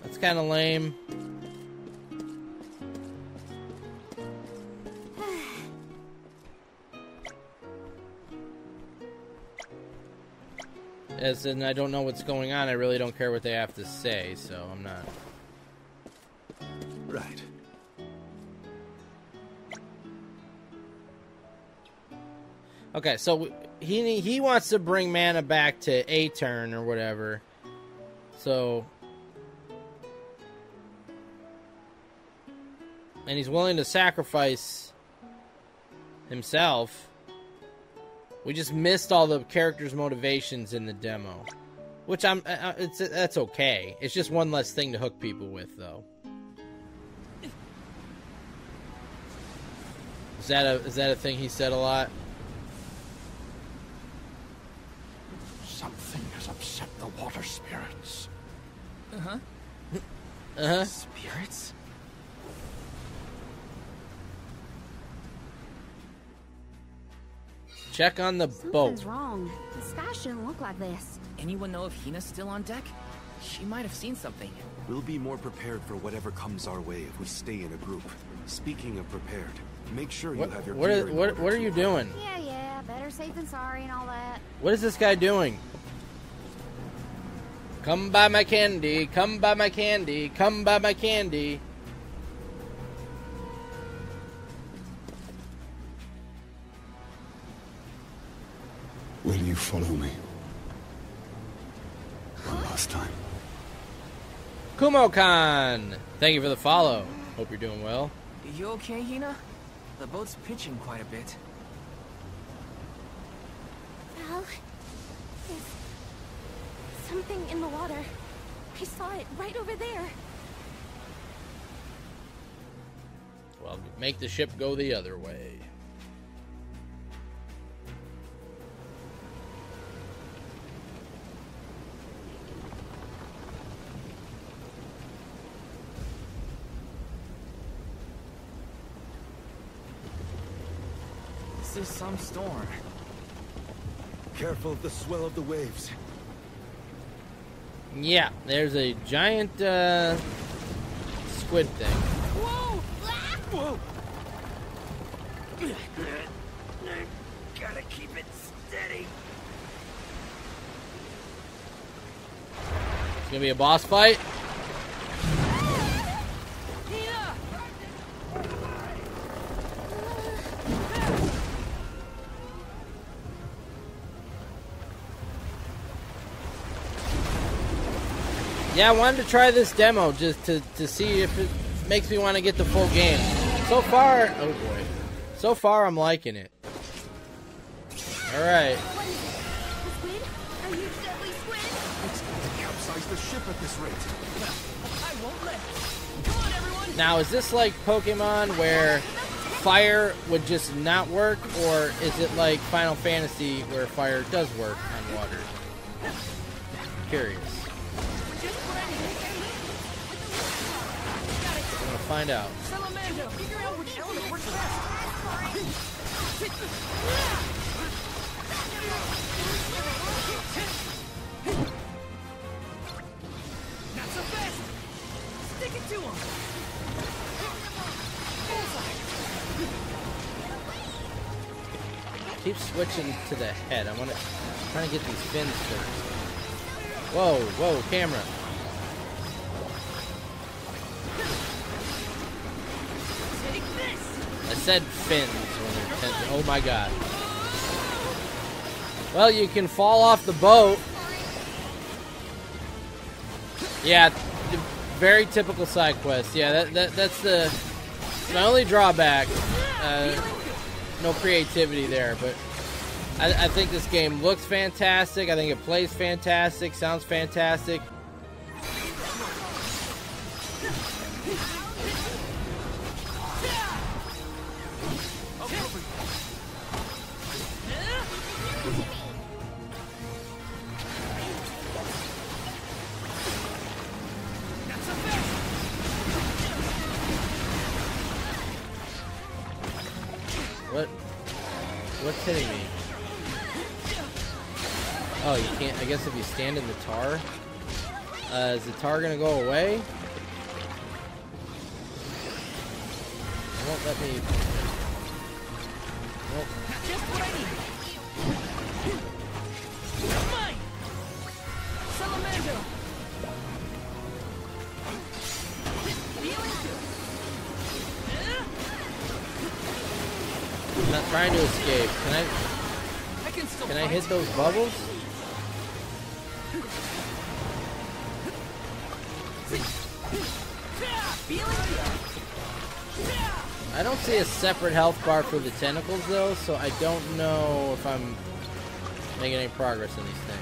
That's kind of lame. As in, I don't know what's going on. I really don't care what they have to say, so I'm not... Right. Okay, so he wants to bring mana back to Etern or whatever. So, and he's willing to sacrifice himself. We just missed all the characters' motivations in the demo, which that's okay. It's just one less thing to hook people with, though. Is that a thing he said a lot? Something has upset the water spirits. Uh-huh. Uh-huh. Spirits? Check on the boat. Something's wrong. The sky shouldn't look like this. Anyone know if Hina's still on deck? She might have seen something. We'll be more prepared for whatever comes our way if we stay in a group. Speaking of prepared, make sure you have your gear. What are you doing? Yeah, better safe than sorry and all that. What is this guy doing? Come buy my candy, come buy my candy, come buy my candy. Will you follow me? One last time. Kumo-kan! Thank you for the follow. Hope you're doing well. You okay, Hina? The boat's pitching quite a bit. Val, there's something in the water. I saw it right over there. Well, make the ship go the other way. This is some storm. Careful of the swell of the waves. Yeah, there's a giant squid thing. Whoa! Ah! Whoa! Gotta keep it steady. It's gonna be a boss fight. Yeah, I wanted to try this demo just to see if it makes me want to get the full game. So far, oh boy. So far, I'm liking it. Alright. Squid? Are you deadly squid? It's going to capsize the ship at this rate. I won't let it. Come on, everyone! Now, is this like Pokemon where fire would just not work? Or is it like Final Fantasy where fire does work on water? I'm curious. Find out. Salamander, figure out which element works best. Not so fast. Stick it to him. Keep switching to the head. I'm trying to get these fins first. Whoa, camera. Take this! said fins when they're tending. Oh my god. Well, you can fall off the boat. Yeah, very typical side quest. Yeah, that's the my only drawback. No creativity there, but I think this game looks fantastic. I think it plays fantastic, sounds fantastic. What's hitting me? Oh, you can't. I guess if you stand in the tar. Is the tar gonna go away? It won't let me. Nope. Salamander. I'm not trying to escape. Can I? Can I hit those bubbles? I don't see a separate health bar for the tentacles though, so I don't know if I'm making any progress in these things.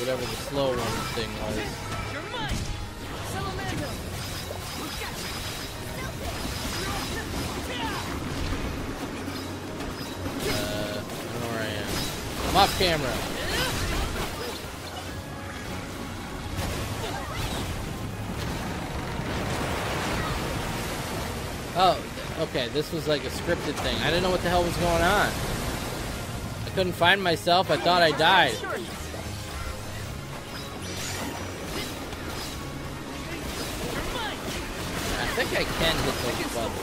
Whatever the slow one thing was. I don't know where I am. I'm off camera. Oh, okay, this was like a scripted thing. I didn't know what the hell was going on. I couldn't find myself. I thought I died. I think I can hit those buttons.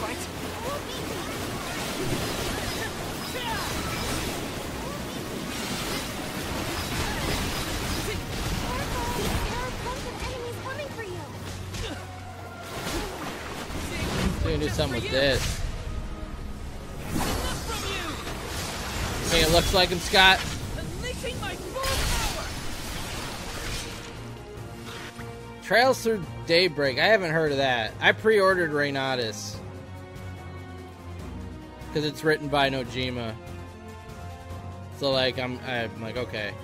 I'm gonna do something with this. I think it looks like him, Scott. Trails Through Daybreak. I haven't heard of that. I pre-ordered Reinatus because it's written by Nojima. So like I'm like, okay.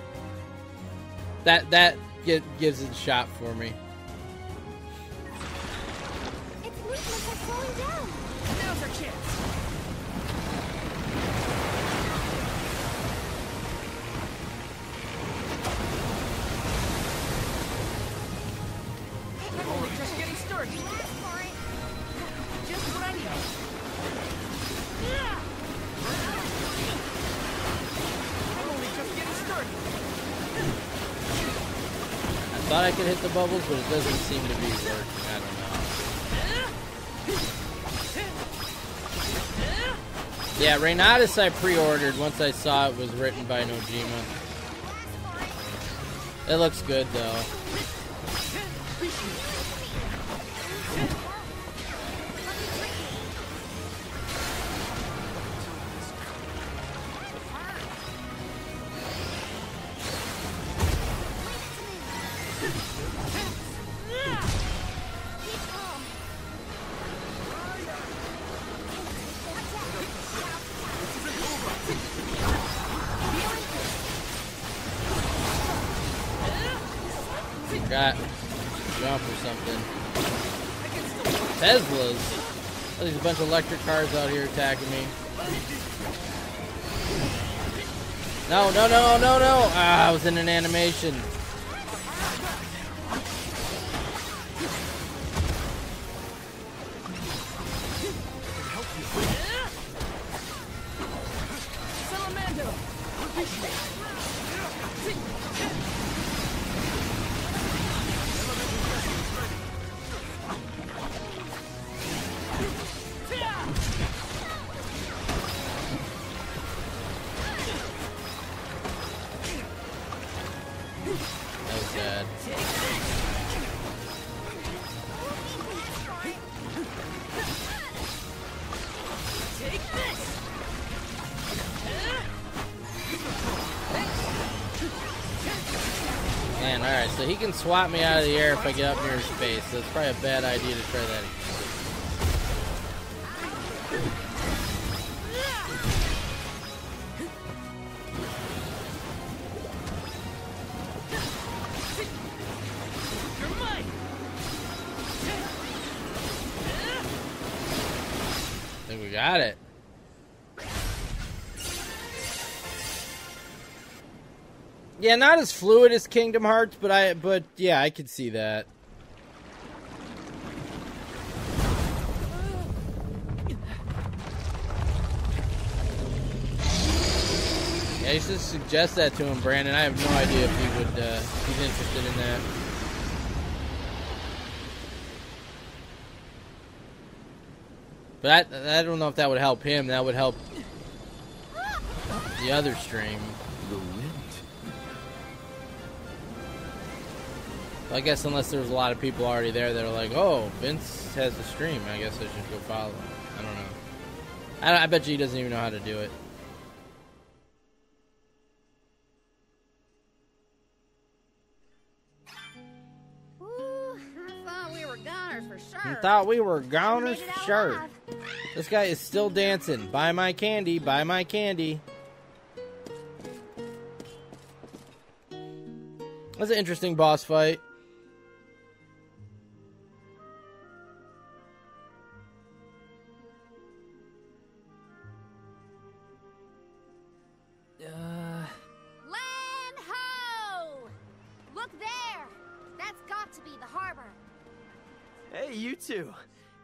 That gives it a shot for me. Its movements are slowing down. Now's our chance. Just getting started. Just what I need. I'm only just getting started. I thought I could hit the bubbles, but it doesn't seem to be working. I don't know. Yeah, Reinatus I pre-ordered once I saw it was written by Nojima. It looks good though. forgot to jump or something. Teslas? Oh, there's a bunch of electric cars out here attacking me. No, no, no, no, no! Ah, I was in an animation. So he can swap me out of the air if I get up near his face. So it's probably a bad idea to try that again. I think we got it. Yeah, not as fluid as Kingdom Hearts, but yeah, I could see that. Yeah, you should suggest that to him, Brandon. I have no idea if he would, if he's interested in that. But I don't know if that would help him. That would help the other stream. I guess unless there's a lot of people already there that are like, oh, Vince has a stream, I guess I should go follow him. I don't know. I bet you he doesn't even know how to do it. Ooh, I thought we were goners for sure. I thought we were goners for sure. This guy is still dancing. Buy my candy, buy my candy. That's an interesting boss fight.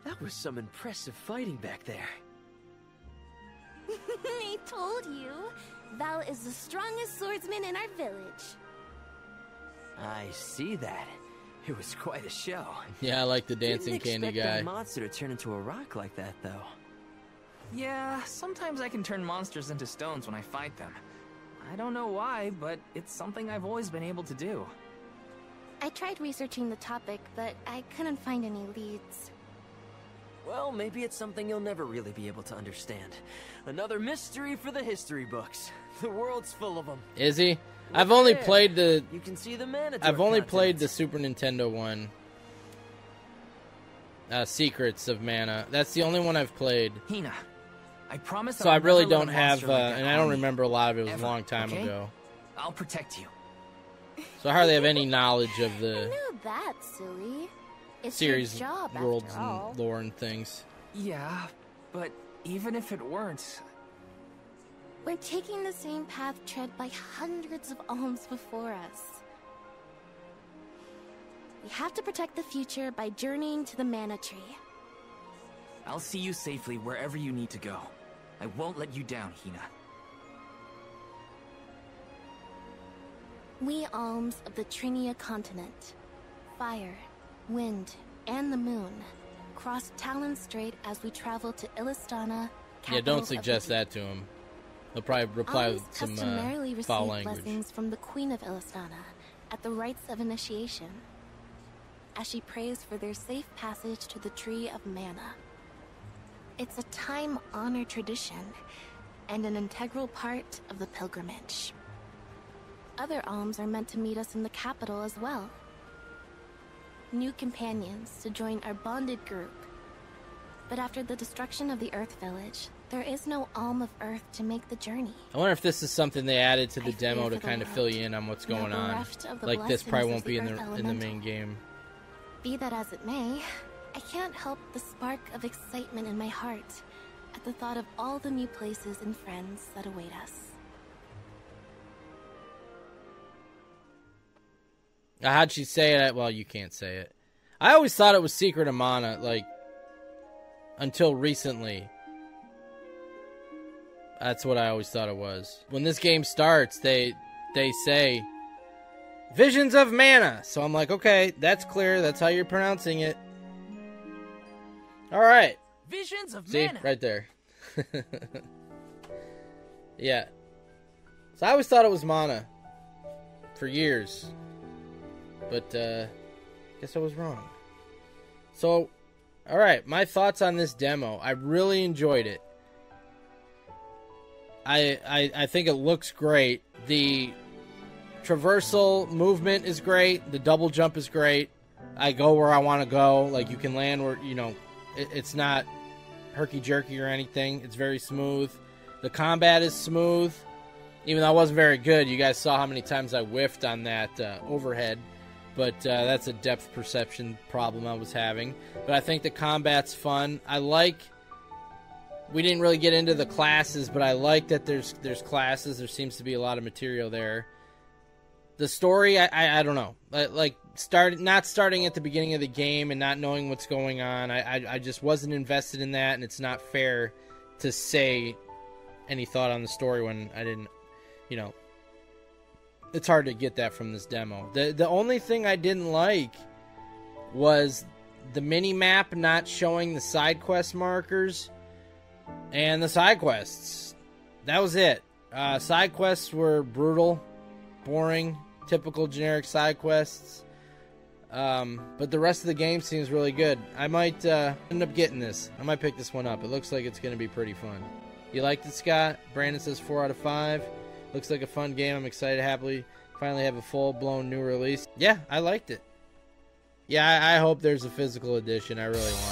That was some impressive fighting back there. I told you, Val is the strongest swordsman in our village. I see that. It was quite a show. Yeah, I like the dancing candy guy. Didn't expect that monster to turn into a rock like that, though. Yeah, sometimes I can turn monsters into stones when I fight them. I don't know why, but it's something I've always been able to do. I tried researching the topic, but I couldn't find any leads. Well, maybe it's something you'll never really be able to understand. Another mystery for the history books. The world's full of them. Is he? I've only played the... You can see the Manador I've only content. Played the Super Nintendo one. Secrets of Mana. That's the only one I've played. Hina, I promise. So I really don't have... and I don't remember a lot of it. It was a long time ago. I'll protect you. So I hardly have any knowledge of the series, worlds, and lore and things. Yeah, but even if it weren't... We're taking the same path tread by hundreds of alms before us. We have to protect the future by journeying to the Mana Tree. I'll see you safely wherever you need to go. I won't let you down, Hina. We alms of the Trinia continent, fire, wind, and the moon, cross Talon Strait as we travel to Ilistana. Yeah, don't suggest that to him. He'll probably reply with some foul language. Blessings from the Queen of Ilistana at the rites of initiation, as she prays for their safe passage to the Tree of Mana. It's a time-honored tradition and an integral part of the pilgrimage. Other alms are meant to meet us in the capital as well. New companions to join our bonded group. But after the destruction of the Earth Village, There is no Alm of Earth to make the journey. I wonder if this is something they added to the demo to kind of fill you in on what's going on. Like this probably won't be in the main game. Be that as it may, I can't help the spark of excitement in my heart at the thought of all the new places and friends that await us. How'd she say it? Well, you can't say it. I always thought it was Secret of Mana, like, until recently. That's what I always thought it was. When this game starts, they say, Visions of Mana. So I'm like, okay, that's clear. That's how you're pronouncing it. All right. Visions of Mana. See, right there. Yeah. So I always thought it was Mana for years. But, guess I was wrong. So, all right, my thoughts on this demo. I really enjoyed it. I think it looks great. The traversal movement is great. The double jump is great. I go where I want to go. Like, you can land where, you know, it's not herky-jerky or anything. It's very smooth. The combat is smooth. Even though I wasn't very good, you guys saw how many times I whiffed on that overhead. But that's a depth perception problem I was having. But I think the combat's fun. I like... We didn't really get into the classes, but I like that there's classes. There seems to be a lot of material there. The story, I don't know. Like, not starting at the beginning of the game and not knowing what's going on. I just wasn't invested in that, and it's not fair to say any thought on the story when I didn't, you know... It's hard to get that from this demo. The only thing I didn't like was the mini-map not showing the side quest markers and the side quests. That was it. Side quests were brutal, boring, typical generic side quests. But the rest of the game seems really good. I might end up getting this. I might pick this one up. It looks like it's going to be pretty fun. You liked it, Scott? Brandon says 4 out of 5. Looks like a fun game. I'm excited to finally have a full-blown new release. Yeah, I liked it. Yeah, I hope there's a physical edition. I really want it.